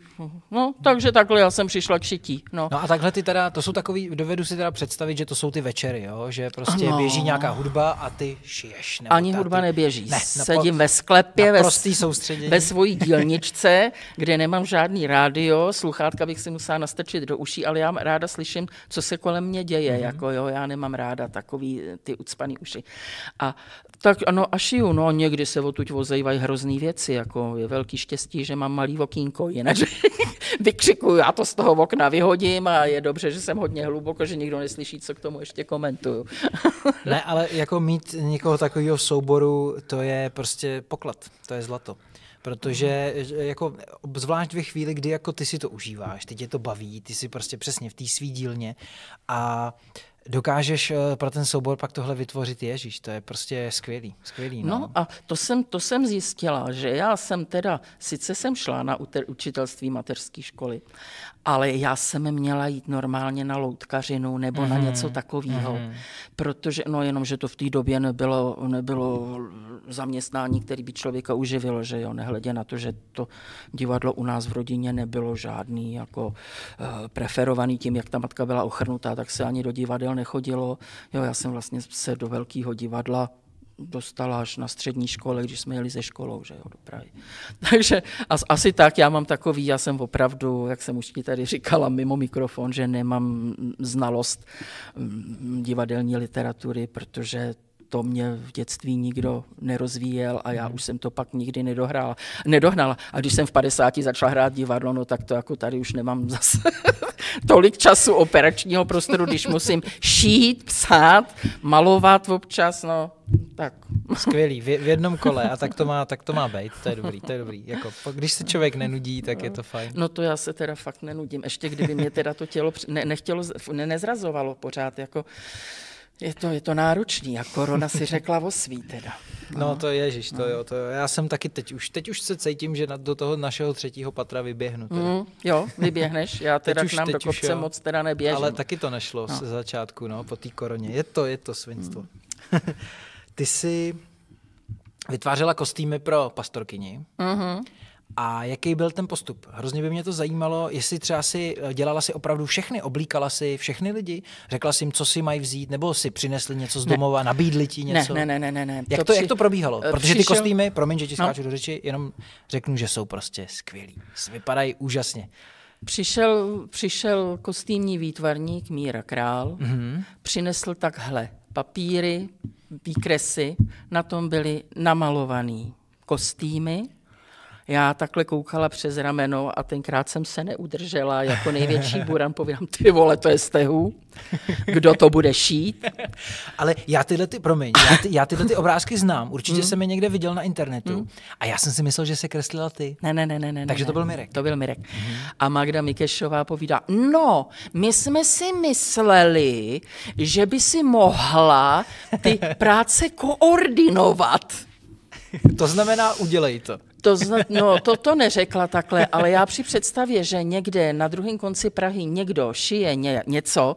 No, takže takhle já jsem přišla k šití. No a takhle ty teda, to jsou takový, dovedu si teda představit, že to jsou ty večery, jo? Že prostě běží nějaká hudba a ty šiješ. Ani hudba neběží. Ne, sedím ve sklepě, ve svojí dílničce, kde nemám žádný rádio, sluchátka bych si musela nastrčit do uší, ale já ráda slyším, co se kolem mě děje. Jako, jo, já nemám ráda takový ty ucpaný uši. A tak ano, a šiju, no někdy se odtud vozejvají hrozný věci, jako je velký štěstí, že mám malý okýnko, jinak vykřikuju, já to z toho okna vyhodím a je dobře, že jsem hodně hluboko, že nikdo neslyší, co k tomu ještě komentuju. Ne, ale jako mít někoho takového souboru, to je prostě poklad, to je zlato. Protože jako zvlášť ve chvíli, kdy jako ty si to užíváš, ty tě to baví, ty si prostě přesně v té svý dílně a dokážeš pro ten soubor pak tohle vytvořit, Ježíš, to je prostě skvělý. No a to jsem zjistila, že já jsem teda, sice jsem šla na učitelství mateřské školy, ale já jsem měla jít normálně na loutkařinu nebo na něco takového, protože, no jenom, že to v té době nebylo zaměstnání, který by člověka uživilo, že jo, nehledě na to, že to divadlo u nás v rodině nebylo žádný jako preferovaný tím, jak ta matka byla ochrnutá, tak se ani do divadel nechodilo. Jo, já jsem vlastně se do velkého divadla dostala až na střední škole, když jsme jeli ze školou, že jo, do Prahy. Takže asi tak, já mám takový, já jsem opravdu, jak jsem už ti tady říkala mimo mikrofon, že nemám znalost divadelní literatury, protože to mě v dětství nikdo nerozvíjel a já už jsem to pak nikdy nedohnala. A když jsem v 50 začala hrát divadlo, no tak to jako tady už nemám zase tolik času operačního prostoru, když musím šít, psát, malovat občas, no tak. Skvělý, v jednom kole a tak to má být, to je dobrý. Jako, když se člověk nenudí, tak je to fajn. No to já se teda fakt nenudím, ještě kdyby mě teda to tělo nezrazovalo pořád, jako je to náročný a korona si řekla o svý teda. No to ježiš, to jo, to jo. Já jsem taky teď už se cítím, že do toho našeho třetího patra vyběhnu. Jo, vyběhneš, já teda k nám do kopce moc teda neběžím. Ale taky to nešlo ze začátku, no, po té koroně. Je to svinstvo. Ty jsi vytvářela kostýmy pro pastorkyni. A jaký byl ten postup? Hrozně by mě to zajímalo, jestli třeba si dělala si opravdu všechny, oblíkala si všechny lidi, řekla si jim, co si mají vzít, nebo si přinesli něco z domova, nabídli ti něco? Ne. Jak to probíhalo? Protože ty kostýmy, promiň, že ti skáču do řeči, jenom řeknu, že jsou prostě skvělí. Vypadají úžasně. Přišel kostýmní výtvarník Míra Král, přinesl takhle papíry, výkresy, na tom byly namalovaný kostýmy. Já takhle koukala přes rameno a tenkrát jsem se neudržela, jako největší buran, povídám, ty vole, to je stehu, kdo to bude šít? Ale já tyhle obrázky znám, určitě jsem je někde viděl na internetu a já jsem si myslel, že se kreslila ty. Ne. Takže to byl Mirek. To byl Mirek. A Magda Mikešová povídá, no, my jsme si mysleli, že by si mohla ty práce koordinovat. To znamená, udělej to. To neřekla takhle, ale já při představě, že někde na druhém konci Prahy někdo šije něco,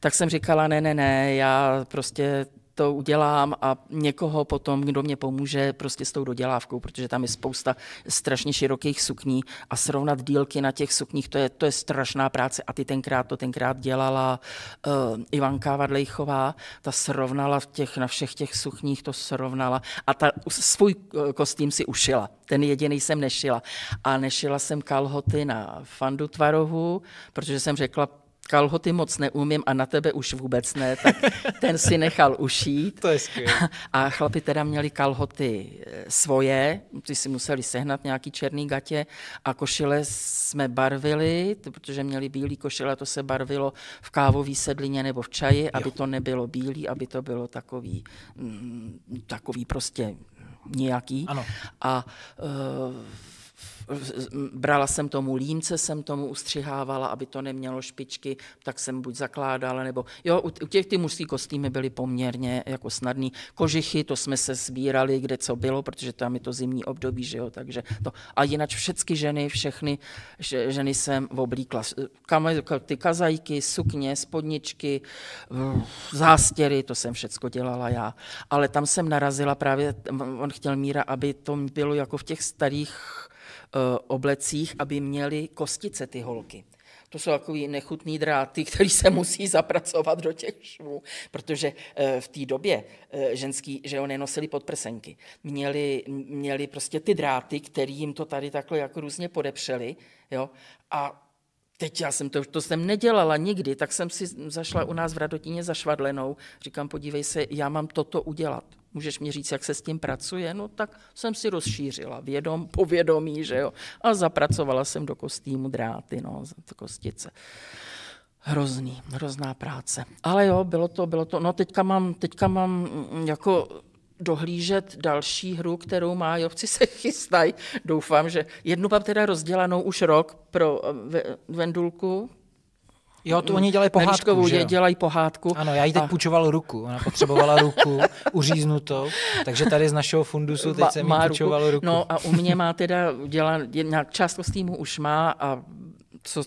tak jsem říkala, ne, já prostě to udělám a někoho potom, kdo mě pomůže prostě s tou dodělávkou, protože tam je spousta strašně širokých sukní a srovnat dílky na těch sukních, to je strašná práce a ty tenkrát dělala Ivanka Vadlejchová, ta srovnala na všech těch sukních, to srovnala a ta svůj kostým si ušila, ten jediný jsem nešila a nešila jsem kalhoty na Fandu Tvarohu, protože jsem řekla, kalhoty moc neumím a na tebe už vůbec ne, tak ten si nechal ušít. To je skvělé. A chlapi teda měli kalhoty svoje, ty si museli sehnat nějaký černý gatě a košile jsme barvili, protože měli bílý košile, to se barvilo v kávový sedlině nebo v čaji, aby to nebylo bílý, aby to bylo takový prostě nějaký. Ano. A brala jsem tomu límce, jsem tomu ustřihávala, aby to nemělo špičky, tak jsem buď zakládala, nebo jo, u těch ty mužský kostýmy byly poměrně jako snadný. Kožichy, to jsme se sbírali, kde co bylo, protože tam je to zimní období, že jo, takže to. A jinak všechny ženy jsem oblíkla. Ty kazajky, sukně, spodničky, zástěry, to jsem všecko dělala já. Ale tam jsem narazila právě, on chtěl Míra, aby to bylo jako v těch starých oblecích, aby měly kostice ty holky. To jsou takový nechutný dráty, který se musí zapracovat do těch švů, protože v té době ženský, že jo, nenosili podprsenky. Měli prostě ty dráty, který jim to tady takhle jako různě podepřeli, jo, a teď já jsem to jsem nedělala nikdy, tak jsem si zašla u nás v Radotíně za švadlenou, říkám, podívej se, já mám toto udělat. Můžeš mi říct, jak se s tím pracuje? No tak jsem si rozšířila povědomí, že jo. A zapracovala jsem do kostýmu dráty, no, kostice. Hrozná práce. Ale jo, bylo to. No teďka mám jako dohlížet další hru, kterou má Jobci se chystají. Doufám, že jednu mám teda rozdělanou už rok pro Vendulku, Jo, tu oni dělají pohádku, dělají pohádku. Ano, já jí teď půjčoval ruku, ona potřebovala ruku, uříznutou, takže tady z našeho fundusu teď jsem jí půjčoval ruku. No a u mě má teda, část kostýmu už má a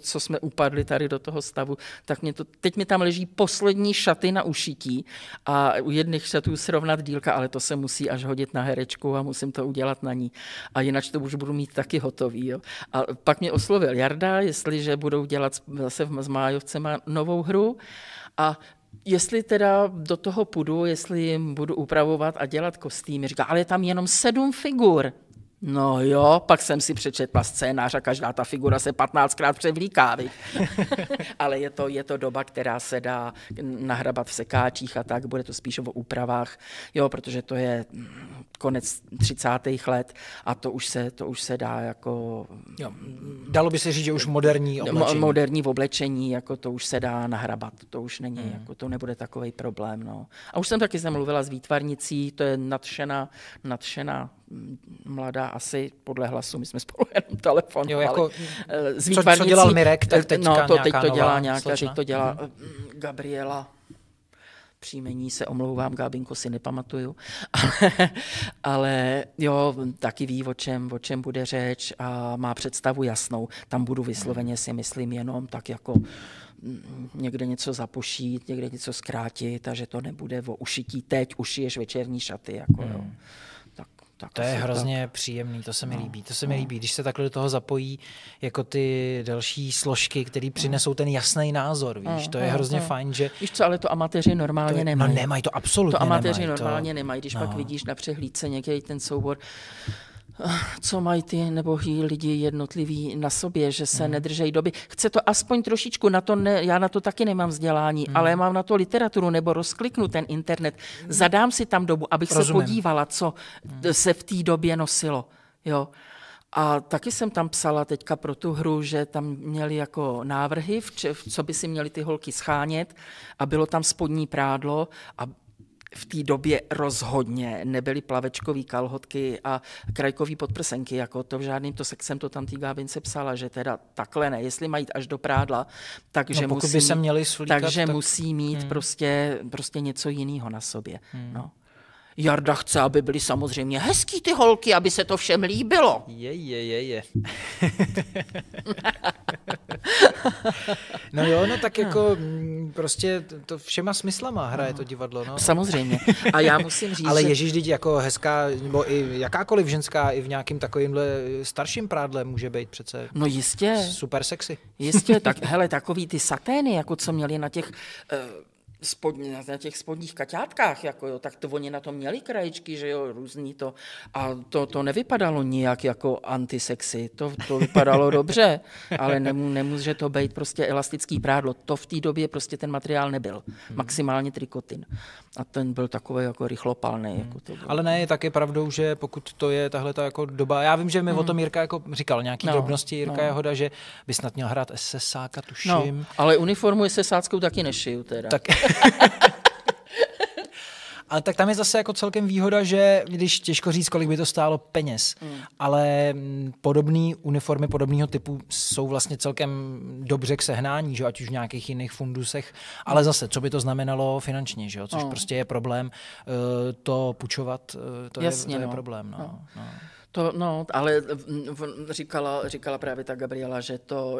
co jsme upadli tady do toho stavu, tak mě to, teď mi tam leží poslední šaty na ušití a u jedných šatů srovnat dílka, ale to se musí až hodit na herečku a musím to udělat na ní. A jinak to už budu mít taky hotový. Jo. A pak mě oslovil Jarda, jestliže budou dělat zase s Májovcema novou hru a jestli teda do toho půjdu, jestli jim budu upravovat a dělat kostýmy. Říká, ale je tam jenom 7 figur. No jo, pak jsem si přečetla scénář a každá ta figura se 15krát převlíká. Ale je to doba, která se dá nahrabat v sekáčích a tak, bude to spíš o úpravách, jo, protože to je konec 30. let a to už se dá jako... Jo, dalo by se říct, že už moderní oblečení. Moderní oblečení, jako to už se dá nahrabat, to už není, jako to nebude takovej problém. No. A už jsem taky mluvila s výtvarnicí, to je nadšená mladá asi podle hlasu, my jsme spolu jenom telefonovali. Jako, co dělal Mirek, tak teď to dělá Gabriela. Příjmení se omlouvám, Gábinko, si nepamatuju, ale jo, taky ví, o čem bude řeč a má představu jasnou. Tam budu vysloveně, si myslím, jenom tak jako někde něco zapošít, někde něco zkrátit, takže to nebude o ušití, teď ušiješ večerní šaty, jako jo. Tak to je hrozně příjemný, to se mi líbí. To se mi líbí, když se takhle do toho zapojí jako ty další složky, které přinesou ten jasný názor, víš, to je hrozně fajn, že... Víš co, ale to amatéři normálně nemají. No nemají, to absolutně nemají. To amatéři normálně nemají, když pak vidíš na přehlídce někdy ten soubor, co mají ty nebo jí lidi jednotliví na sobě, že se nedržejí doby. Chce to aspoň trošičku, na to ne, já na to taky nemám vzdělání, ale mám na to literaturu nebo rozkliknu ten internet, zadám si tam dobu, abych se podívala, co se v té době nosilo. Jo. A taky jsem tam psala teďka pro tu hru, že tam měli jako návrhy, co by si měly ty holky schánět a bylo tam spodní prádlo a v té době rozhodně nebyly plavečkové kalhotky a krajkové podprsenky, jako to v žádným, to jsem to tam té Gábince psala, že teda takhle ne, jestli mají jít až do prádla, takže, musí mít prostě něco jiného na sobě. No. Jarda chce, aby byly samozřejmě hezký ty holky, aby se to všem líbilo. Je. No jo, no tak jako prostě to všema smyslama hraje to divadlo. No. Samozřejmě. A já musím říct... Ale Ježíš, teď jako hezká, nebo i jakákoliv ženská i v nějakým takovýmhle starším prádle může být přece... No jistě. Super sexy. Jistě, tak hele, takový ty satény, jako co měli na těch... na těch spodních kaťátkách, jako jo, tak to oni na to měli krajičky, že jo, různý to. A to nevypadalo nijak jako antisexy, to vypadalo dobře, ale nemůže to být prostě elastický prádlo. To v té době prostě ten materiál nebyl. Maximálně trikotin. A ten byl takový jako rychlopalný. Jako to bylo. Ale ne, je taky pravdou, že pokud to je tahle ta jako doba, já vím, že mi o tom Jirka jako říkal nějaký drobnosti, Jirka Jahoda, že by snad měl hrát SSáka, tuším. No, ale uniformu SSáckou taky nešiju teda. Tak. Ale tak tam je zase jako celkem výhoda, že když těžko říct, kolik by to stálo peněz, ale podobné uniformy podobného typu jsou vlastně celkem dobře k sehnání, že ať už v nějakých jiných fundusech, ale zase, co by to znamenalo finančně, že jo, což prostě je problém to půjčovat, to je problém. No. Ale říkala právě ta Gabriela,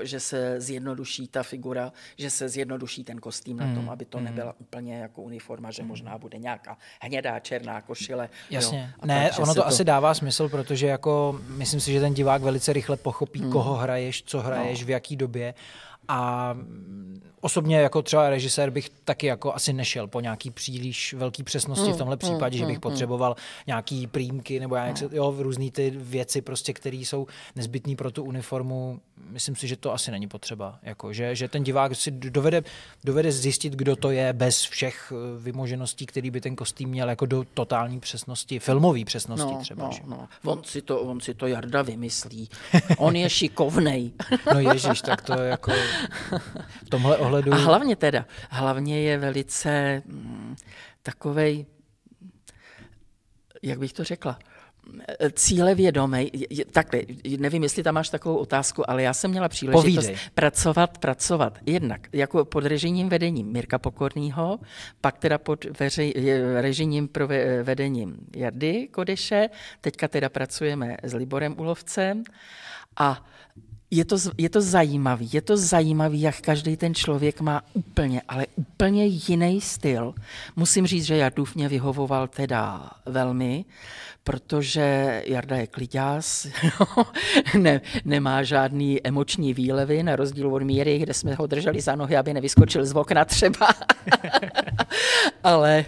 že se zjednoduší ta figura, že se zjednoduší ten kostým na tom, aby to nebyla úplně jako uniforma, že možná bude nějaká hnědá, černá košile. Jasně. Jo, ne, tak, ono to asi dává smysl, protože jako myslím si, že ten divák velice rychle pochopí, koho hraješ, co hraješ, v jaký době. A osobně jako třeba režisér bych taky jako asi nešel po nějaký příliš velký přesnosti v tomhle případě, že bych potřeboval nějaký prýmky nebo různý ty věci, prostě, které jsou nezbytné pro tu uniformu. Myslím si, že to asi není potřeba. Jako, že ten divák si dovede zjistit, kdo to je bez všech vymožeností, který by ten kostým měl jako do totální přesnosti, filmové přesnosti třeba. On si to Jarda vymyslí. On je šikovnej. No ježiš, tak to je jako... V tomhle ohledu... A hlavně je velice takovej, jak bych to řekla, cílevědomý, takhle, nevím, jestli tam máš takovou otázku, ale já jsem měla příležitost pracovat. Jednak jako pod režijním vedením Mirka Pokornýho, pak teda pod režijním vedením Jardy Kodeše, teďka teda pracujeme s Liborem Ulovcem a je to zajímavý, jak každý ten člověk má úplně, ale úplně jiný styl. Musím říct, že Jardův mě vyhovoval teda velmi, protože Jarda je kliďás, ne, nemá žádný emoční výlevy, na rozdíl od Míry, kde jsme ho drželi za nohy, aby nevyskočil z okna třeba. Ale...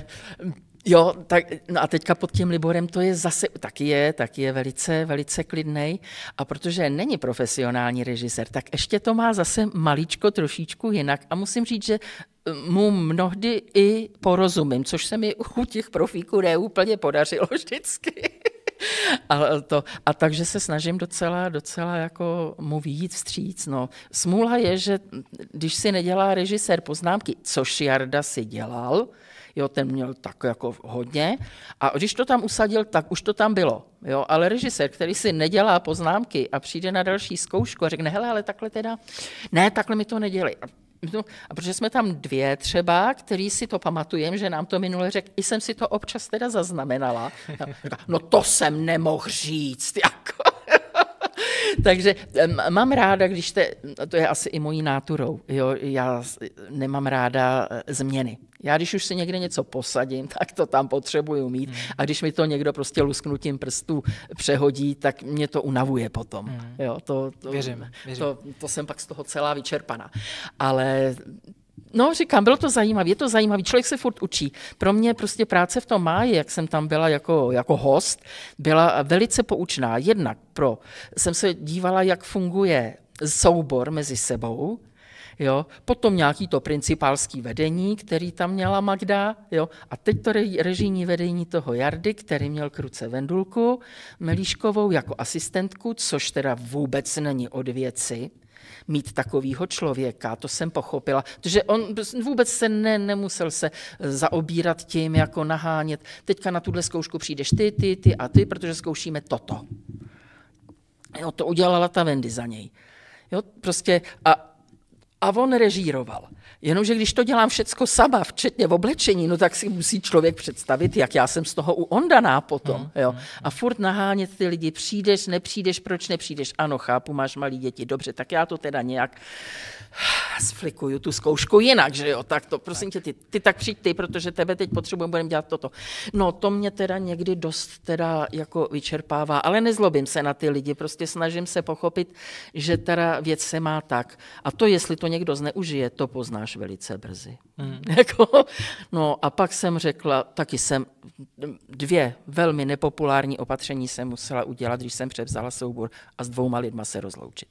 jo, tak, no a teďka pod tím Liborem to je zase, taky je velice, velice klidnej, a protože není profesionální režisér, tak ještě to má zase maličko trošičku jinak a musím říct, že mu mnohdy i porozumím, což se mi u těch profíků neúplně podařilo vždycky. A takže se snažím docela jako mu vyjít vstříc. No. Smůla je, že když si nedělá režisér poznámky, což Jarda si dělal, jo, ten měl tak jako hodně, a když to tam usadil, tak už to tam bylo. Jo, ale režisér, který si nedělá poznámky a přijde na další zkoušku a řekne, hele, ale takhle teda, ne, takhle mi to nedělej. A protože jsme tam dvě třeba, který si to pamatujeme, že nám to minule řekl, i jsem si to občas teda zaznamenala. No to jsem nemohl říct, jako. Takže mám ráda, když to je asi i mojí náturou, jo, já nemám ráda změny. Já když už si někde něco posadím, tak to tam potřebuju mít, a když mi to někdo prostě lusknutím prstů přehodí, tak mě to unavuje potom. Jo, věřím. To jsem pak z toho celá vyčerpaná. Ale no, říkám, bylo to zajímavé, je to zajímavé, člověk se furt učí. Pro mě prostě práce v tom máji, jak jsem tam byla jako host, byla velice poučná. Jednak jsem se dívala, jak funguje soubor mezi sebou, jo, potom nějaký to principálský vedení, který tam měla Magda, jo, a teď to režijní vedení toho Jardy, který měl k ruce Vendulku Melíškovou jako asistentku, což teda vůbec není od věci. Mít takového člověka, to jsem pochopila, protože on vůbec se nemusel se zaobírat tím, jako nahánět, teďka na tuhle zkoušku přijdeš ty a ty, protože zkoušíme toto. Jo, to udělala ta Wendy za něj. Jo, prostě a on režíroval. Jenomže když to dělám všecko sama, včetně v oblečení, no tak si musí člověk představit, jak já jsem z toho uondaná potom. Jo. A furt nahánět ty lidi, přijdeš, nepřijdeš, proč nepřijdeš? Ano, chápu, máš malý děti, dobře, tak já to teda nějak sflikuju tu zkoušku jinak, že jo, tak to, prosím tě, ty tak přijď ty, protože tebe teď potřebujeme, budeme dělat toto. No to mě teda někdy dost teda jako vyčerpává, ale nezlobím se na ty lidi, prostě snažím se pochopit, že teda věc se má tak. A to, jestli to někdo zneužije, to poznáš velice brzy. No a pak jsem řekla, taky jsem dvě velmi nepopulární opatření jsem musela udělat, když jsem převzala soubor, a s 2 lidma se rozloučit.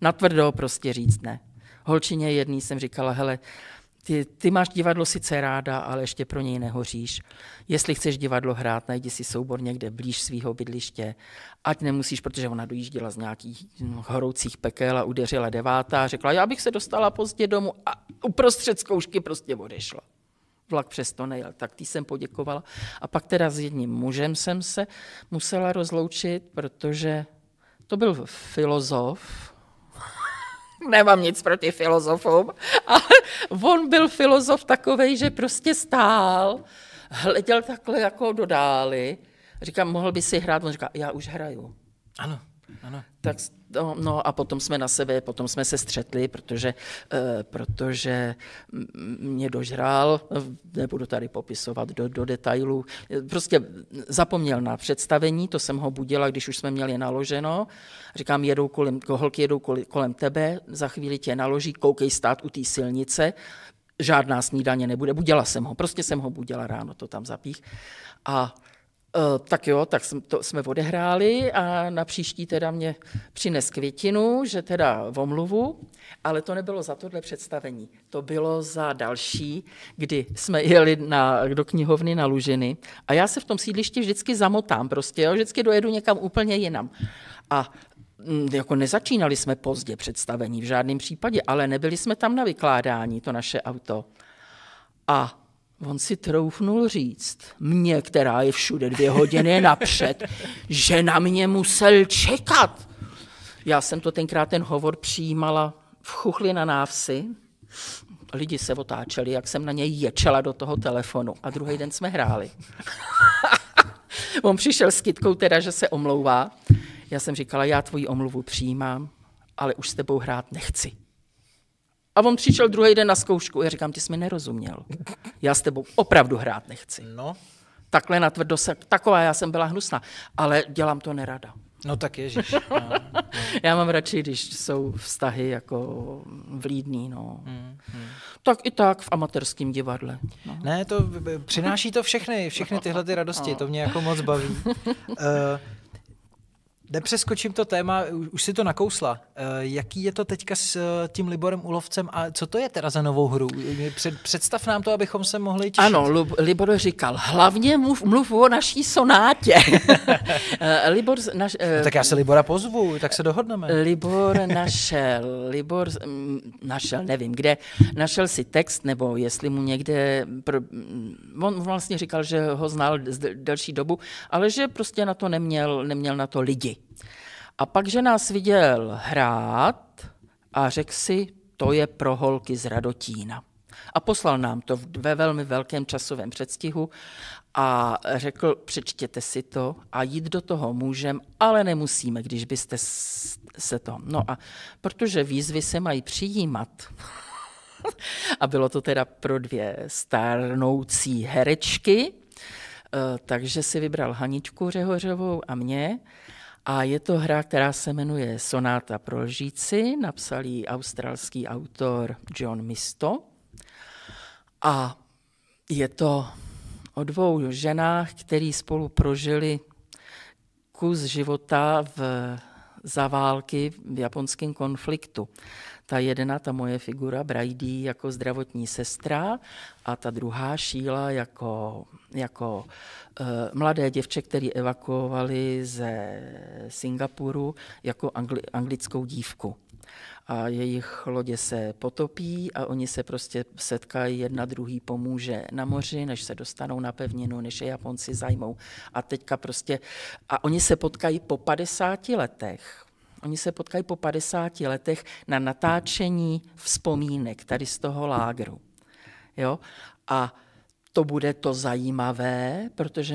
Natvrdo prostě říct ne. Holčině jedný jsem říkala, hele, ty máš divadlo sice ráda, ale ještě pro něj nehoříš. Jestli chceš divadlo hrát, najdi si soubor někde blíž svého bydliště. Ať nemusíš, protože ona dojížděla z nějakých horoucích pekel a udeřila 9. Řekla, já bych se dostala pozdě domů a uprostřed zkoušky prostě odešla. Vlak přesto nejel, tak tý jsem poděkovala. A pak teda s jedním mužem jsem se musela rozloučit, protože to byl filozof. Nemám nic proti filozofům, ale on byl filozof takovej, že prostě stál, hleděl takhle jako do dály. Říkám, mohl by si hrát? On říká, já už hraju. Ano, ano. Tak, no a potom jsme se střetli, protože mě dožral, nebudu tady popisovat do detailů, prostě zapomněl na představení, to jsem ho budila, když už jsme měli naloženo. Říkám, holky jedou kolem tebe, za chvíli tě naloží, koukej stát u té silnice, žádná snídaně nebude, prostě jsem ho budila ráno, to tam zapích. A tak jo, tak jsme odehráli a na příští teda mě přines květinu, že teda v omluvu, ale to nebylo za tohle představení, to bylo za další, kdy jsme jeli do knihovny na Lužiny a já se v tom sídlišti vždycky zamotám prostě, jo, vždycky dojedu někam úplně jinam. A jako nezačínali jsme pozdě představení v žádném případě, ale nebyli jsme tam na vykládání, to naše auto. A On si troufnul říct, mě, která je všude 2 hodiny napřed, že na mě musel čekat. Já jsem to tenkrát ten hovor přijímala v Chuchli na návsi. Lidi se otáčeli, jak jsem na něj ječela do toho telefonu. A druhý den jsme hráli. On přišel s kytkou teda, že se omlouvá. Já jsem říkala, já tvoji omluvu přijímám, ale už s tebou hrát nechci. A on přišel druhý den na zkoušku. Já říkám, ty jsi mi nerozuměl. Já s tebou opravdu hrát nechci. No. Takhle natvrdo se, taková já jsem byla hnusná, ale dělám to nerada. No tak ježiš. No. Já mám radši, když jsou vztahy jako vlídný, no. Tak i tak v amatérském divadle. No. Ne, to přináší to všechny tyhle ty radosti, to mě jako moc baví. Nepřeskočím to téma, už si to nakousla. Jaký je to teďka s tím Liborem Ulovcem a co to je teda za novou hru? Představ nám to, abychom se mohli těšit. Ano, Libor říkal, hlavně mluv o naší sonátě. Libor, tak já se Libora pozvu, tak se dohodneme. Libor našel, nevím kde, našel si text, nebo jestli mu někde... On vlastně říkal, že ho znal delší dobu, ale že prostě na to neměl na to lidi. A pak, že nás viděl hrát a řekl si, to je pro holky z Radotína. A poslal nám to ve velmi velkém časovém předstihu a řekl, přečtěte si to a jít do toho můžem, ale nemusíme, když byste se to... No a protože výzvy se mají přijímat... A bylo to teda pro 2 stárnoucí herečky, takže si vybral Haničku Řehořovou a mě. A je to hra, která se jmenuje Sonáta pro lžíci, napsal ji australský autor John Misto. A je to o 2 ženách, které spolu prožili kus života za války v japonském konfliktu. Ta jedna, ta moje figura, Brady jako zdravotní sestra a ta druhá Šíla jako mladé děvče, které evakuovali ze Singapuru jako anglickou dívku. A jejich lodě se potopí a oni se prostě setkají, jedna druhý pomůže na moři, než se dostanou na pevninu, než je Japonci zajmou. A teďka prostě, a oni se potkají po 50 letech. Oni se potkají po 50 letech na natáčení vzpomínek tady z toho lágru. Jo? A to bude to zajímavé, protože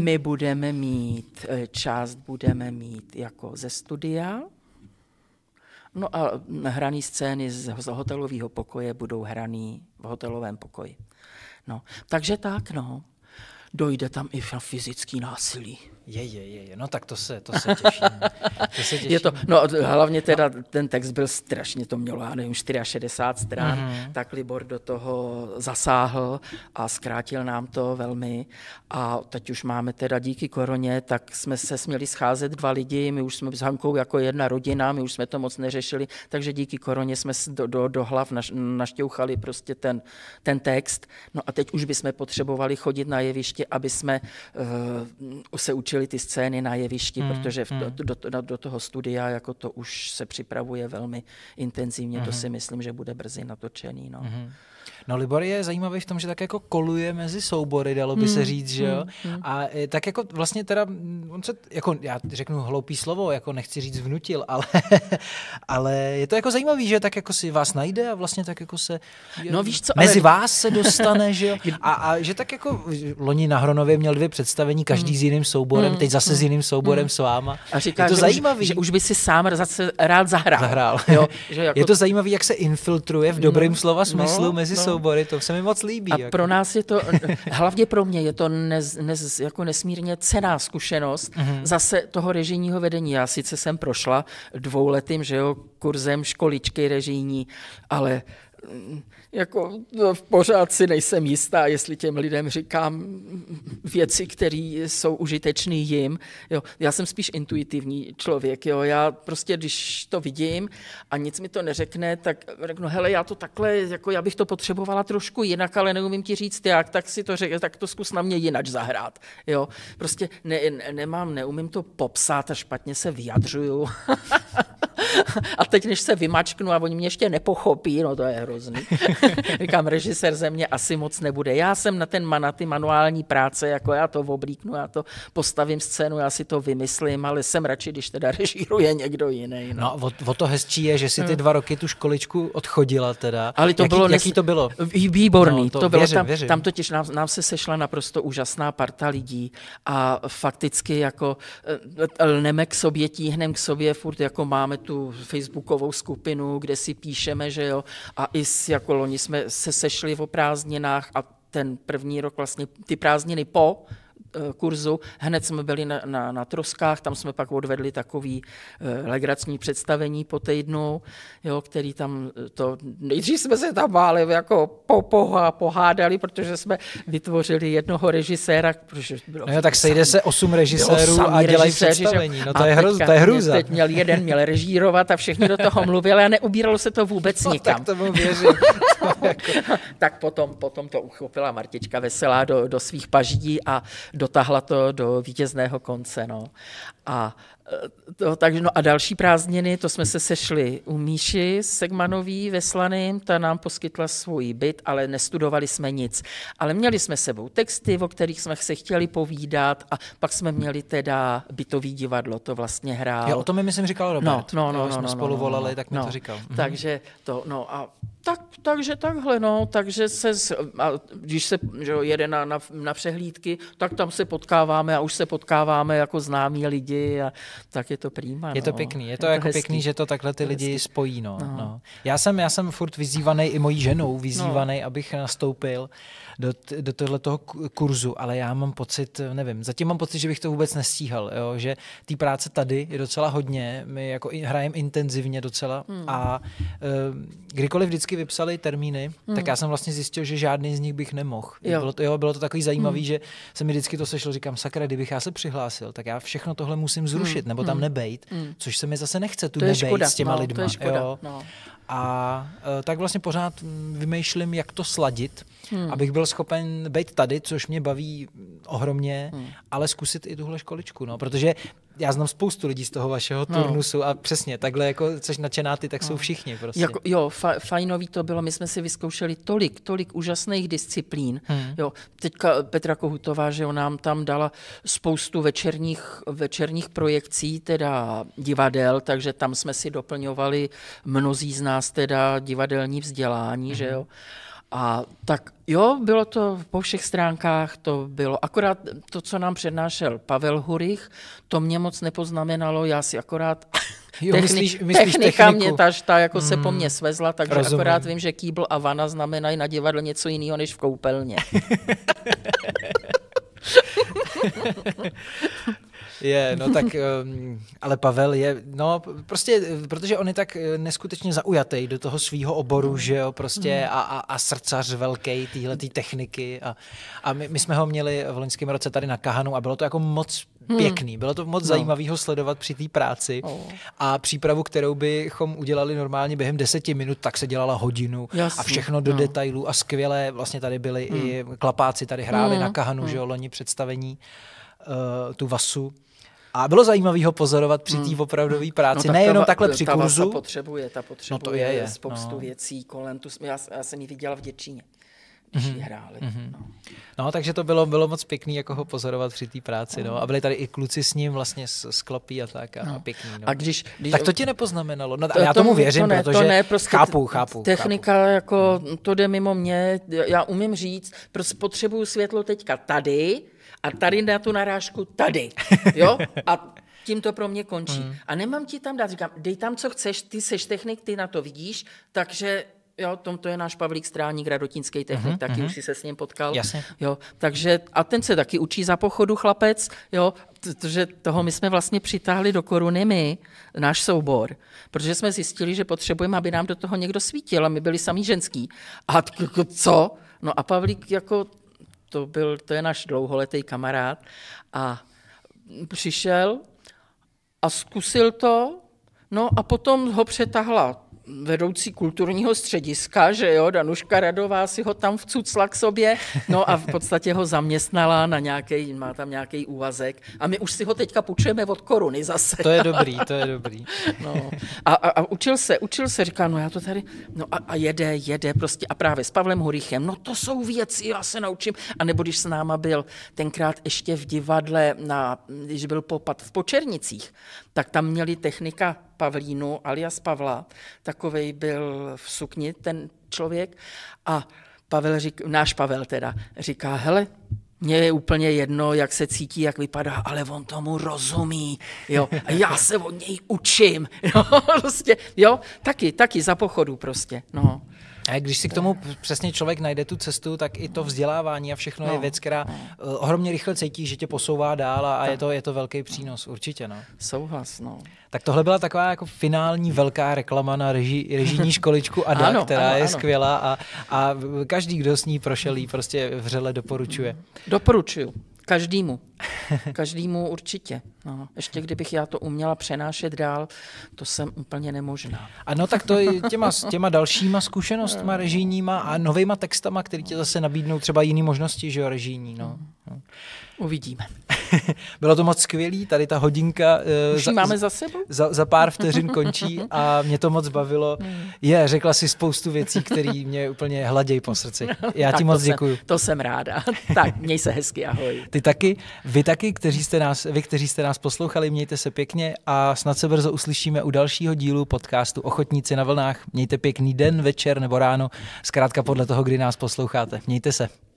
my budeme mít, část budeme mít jako ze studia, no a hraný scény z hotelového pokoje budou hraný v hotelovém pokoji. No, takže tak, no. Dojde tam i na fyzický násilí. No tak to se těším. No hlavně teda ten text byl strašně, to mělo, já nevím, 64 stran, tak Libor do toho zasáhl a zkrátil nám to velmi. A teď už máme teda díky koroně, tak jsme se směli scházet 2 lidi, my už jsme s Hankou jako jedna rodina, my už jsme to moc neřešili, takže díky koroně jsme do hlav našťouchali prostě ten text. No a teď už bychom potřebovali chodit na jeviště, aby jsme se učili ty scény na jevišti, protože do toho studia jako to už se připravuje velmi intenzivně, to si myslím, že bude brzy natočený. No. No Libor je zajímavý v tom, že tak jako koluje mezi soubory, dalo by se říct, že jo? A tak jako vlastně teda, on se, jako já řeknu hloupý slovo, jako nechci říct vnutil, ale je to jako zajímavý, že tak jako si vás najde a vlastně tak jako se mezi vás se dostane, že jo? A že tak jako loni na Hronově měl 2 představení, každý s jiným souborem, teď zase s jiným souborem s váma. A říká, je to zajímavý. Že už by si sám zase rád zahrál. Jo? Že jako... Je to zajímavý, jak se infiltruje v dobrým slova smyslu mezi soubory, to se mi moc líbí. A jako. Pro nás je to, hlavně pro mě, je to jako nesmírně cenná zkušenost zase toho režijního vedení. Já sice jsem prošla 2letým kurzem školičky režijní, ale... Jako pořád si nejsem jistá, jestli těm lidem říkám věci, které jsou užitečné jim. Jo, já jsem spíš intuitivní člověk. Jo. Já prostě, když to vidím a nic mi to neřekne, tak řeknu, hele, já to takhle, jako já bych to potřebovala trošku jinak, ale neumím ti říct jak, tak si to řekne, tak to zkus na mě jinak zahrát. Jo. Prostě neumím to popsat a špatně se vyjadřuju. A teď, než se vymačknu a oni mě ještě nepochopí, no to je hrozný. Říkám, režisér ze mě asi moc nebude. Já jsem na ty manuální práce, jako já to oblíknu, já to postavím scénu, já si to vymyslím, ale jsem radši, když teda režíruje někdo jiný. No, no o to hezčí je, že si ty 2 roky tu školičku odchodila teda. Ale to jaký to bylo? Výborný. No, to bylo věřím. Tam totiž nám se sešla naprosto úžasná parta lidí a fakticky jako lneme k sobě, tíhnem k sobě, furt jako máme tu facebookovou skupinu, kde si píšeme, že jo, a i jako loni jsme se sešli o prázdninách a ten první rok vlastně ty prázdniny po kurzu, hned jsme byli na Troskách, tam jsme pak odvedli takový legrační představení po týdnu, jo, který tam to, nejdřív jsme se tam máli jako pohádali, protože jsme vytvořili jednoho režiséra, protože bylo no jo, tak sejde se 8 režisérů a dělají představení, no to je hrůza. Teď měl režírovat a všichni do toho mluvili a neubíralo se to vůbec nikam. No, tak tomu věřím. Tak potom to uchopila Martička Veselá do svých paždí a dotáhla to do vítězného konce. No. A další prázdniny, to jsme se sešli u Míši Segmanový ve Slaným, ta nám poskytla svůj byt, ale nestudovali jsme nic. Ale měli jsme sebou texty, o kterých jsme se chtěli povídat a pak jsme měli teda bytový divadlo, to vlastně hrál. Jo, o tom mi myslím říkal Robert, jsme spolu volali, tak mi to říkal. Takže to, no a takže takhle, no, takže když se jede na přehlídky, tak tam se potkáváme a už se potkáváme jako známí lidi a tak je to prýma. Je to pěkný, je to jako hezký. Pěkný, že to takhle ty lidi spojí. No. Já jsem furt vyzývaný, i mojí ženou vyzývaný, abych nastoupil do tohletoho kurzu, ale já mám pocit, nevím, zatím mám pocit, že bych to vůbec nestíhal, jo? Že té práce tady je docela hodně, my jako hrajeme intenzivně docela a kdykoliv vždycky vypsali termíny, tak já jsem vlastně zjistil, že žádný z nich bych nemohl. Bylo to takový zajímavý, že se mi vždycky to sešlo, říkám, sakra, kdybych já se přihlásil, tak já všechno tohle musím zrušit, nebo tam nebejt, což se mi zase nechce tu nebejt s těma lidma. A tak vlastně pořád vymýšlím, jak to sladit, abych byl schopen být tady, což mě baví ohromně, ale zkusit i tuhle školičku, no, protože já znám spoustu lidí z toho vašeho turnusu a přesně takhle, jako což nadšená ty, tak jsou všichni prostě. Jako, fajnový to bylo, my jsme si vyzkoušeli tolik úžasných disciplín. Jo, teďka Petra Kohutová, že nám tam dala spoustu večerních projekcí, teda divadel, takže tam jsme si doplňovali mnozí z nás teda divadelní vzdělání, že jo. A tak bylo to po všech stránkách, to bylo akorát to, co nám přednášel Pavel Hurich, to mě moc nepoznamenalo, já si akorát technika mě ta jako se po mně svezla, takže akorát vím, že kýbl a vana znamenají na divadle něco jiného než v koupelně. No tak, ale Pavel je, no prostě, protože on je tak neskutečně zaujatý do toho svýho oboru, že jo, prostě a srdcař velký téhletý techniky a my jsme ho měli v loňském roce tady na Kahanu a bylo to jako moc pěkný, bylo to moc zajímavého sledovat při té práci a přípravu, kterou bychom udělali normálně během 10 minut, tak se dělala hodinu. Jasný. A všechno do detailů a skvělé, vlastně tady byli i klapáci, tady hráli na Kahanu, že jo, loni představení, tu Vasu. A bylo zajímavé ho pozorovat při té opravdové práci, no, nejenom takhle při kurzu. Ta potřebuje no to je spoustu věcí kolem. Já jsem ji viděla v Děčíně, když ji hráli. Takže to bylo moc pěkný jako ho pozorovat při té práci. No. A byli tady i kluci s ním vlastně z Klapí a tak a pěkný. No. A když tak to tě nepoznamenalo. No, já tomu věřím, protože chápu. Technika, jako to jde mimo mě, já umím říct, prostě potřebuju světlo teďka tady, a tady na tu narážku tady, jo? A tím to pro mě končí. A nemám ti tam dát, říkám, dej tam, co chceš, ty seš technik, ty na to vidíš, takže jo, to je náš Pavlík Strálník, radotínský technik, taky už jsi se s ním potkal. Jasně. Jo, takže, a ten se taky učí za pochodu chlapec, jo, protože toho my jsme vlastně přitáhli do Koruny my, náš soubor, protože jsme zjistili, že potřebujeme, aby nám do toho někdo svítil a my byli samý ženský. A co? No a Pavlík jako... To je náš dlouholetý kamarád a přišel a zkusil to, no a potom ho přetahla vedoucí kulturního střediska, že jo, Danuška Radová si ho tam vcucla k sobě, no a v podstatě ho zaměstnala na nějaký, má tam nějaký úvazek a my už si ho teďka půjčujeme od Koruny zase. To je dobrý. No. A učil se, říká, no já to tady, no a jede prostě a právě s Pavlem Hurichem, no to jsou věci, já se naučím, a nebo když s náma byl tenkrát ještě v divadle, když byl Popad v Počernicích, tak tam měli technika Pavlínu alias Pavla, takovej byl v sukni ten člověk a náš Pavel říká, hele, mně je úplně jedno, jak se cítí, jak vypadá, ale on tomu rozumí, jo, a já se od něj učím, jo, prostě, jo, taky za pochodu prostě, no. A když si k tomu přesně člověk najde tu cestu, tak i to vzdělávání a všechno je věc, která ohromně rychle cítí, že tě posouvá dál a je to velký přínos, určitě. No. Souhlas, no. Tak tohle byla taková jako finální velká reklama na režijní školičku Ada, která je skvělá a každý, kdo s ní prošel, jí prostě vřele doporučuje. Doporučuju. Každému určitě. No, ještě kdybych já to uměla přenášet dál, to jsem úplně nemožná. Ano, tak to je těma dalšíma zkušenostma režijníma a novejma textama, který ti zase nabídnou třeba jiné možnosti, že jo, režijní. No. Uvidíme. Bylo to moc skvělý, tady ta hodinka máme za sebou? Za pár vteřin končí a mě to moc bavilo. Řekla si spoustu věcí, které mě úplně hladějí po srdci. Já ti moc děkuju. To jsem ráda. Tak, měj se hezky, ahoj. Ty taky, vy, kteří jste nás poslouchali, mějte se pěkně a snad se brzo uslyšíme u dalšího dílu podcastu Ochotníci na vlnách. Mějte pěkný den, večer nebo ráno, zkrátka podle toho, kdy nás posloucháte. Mějte se.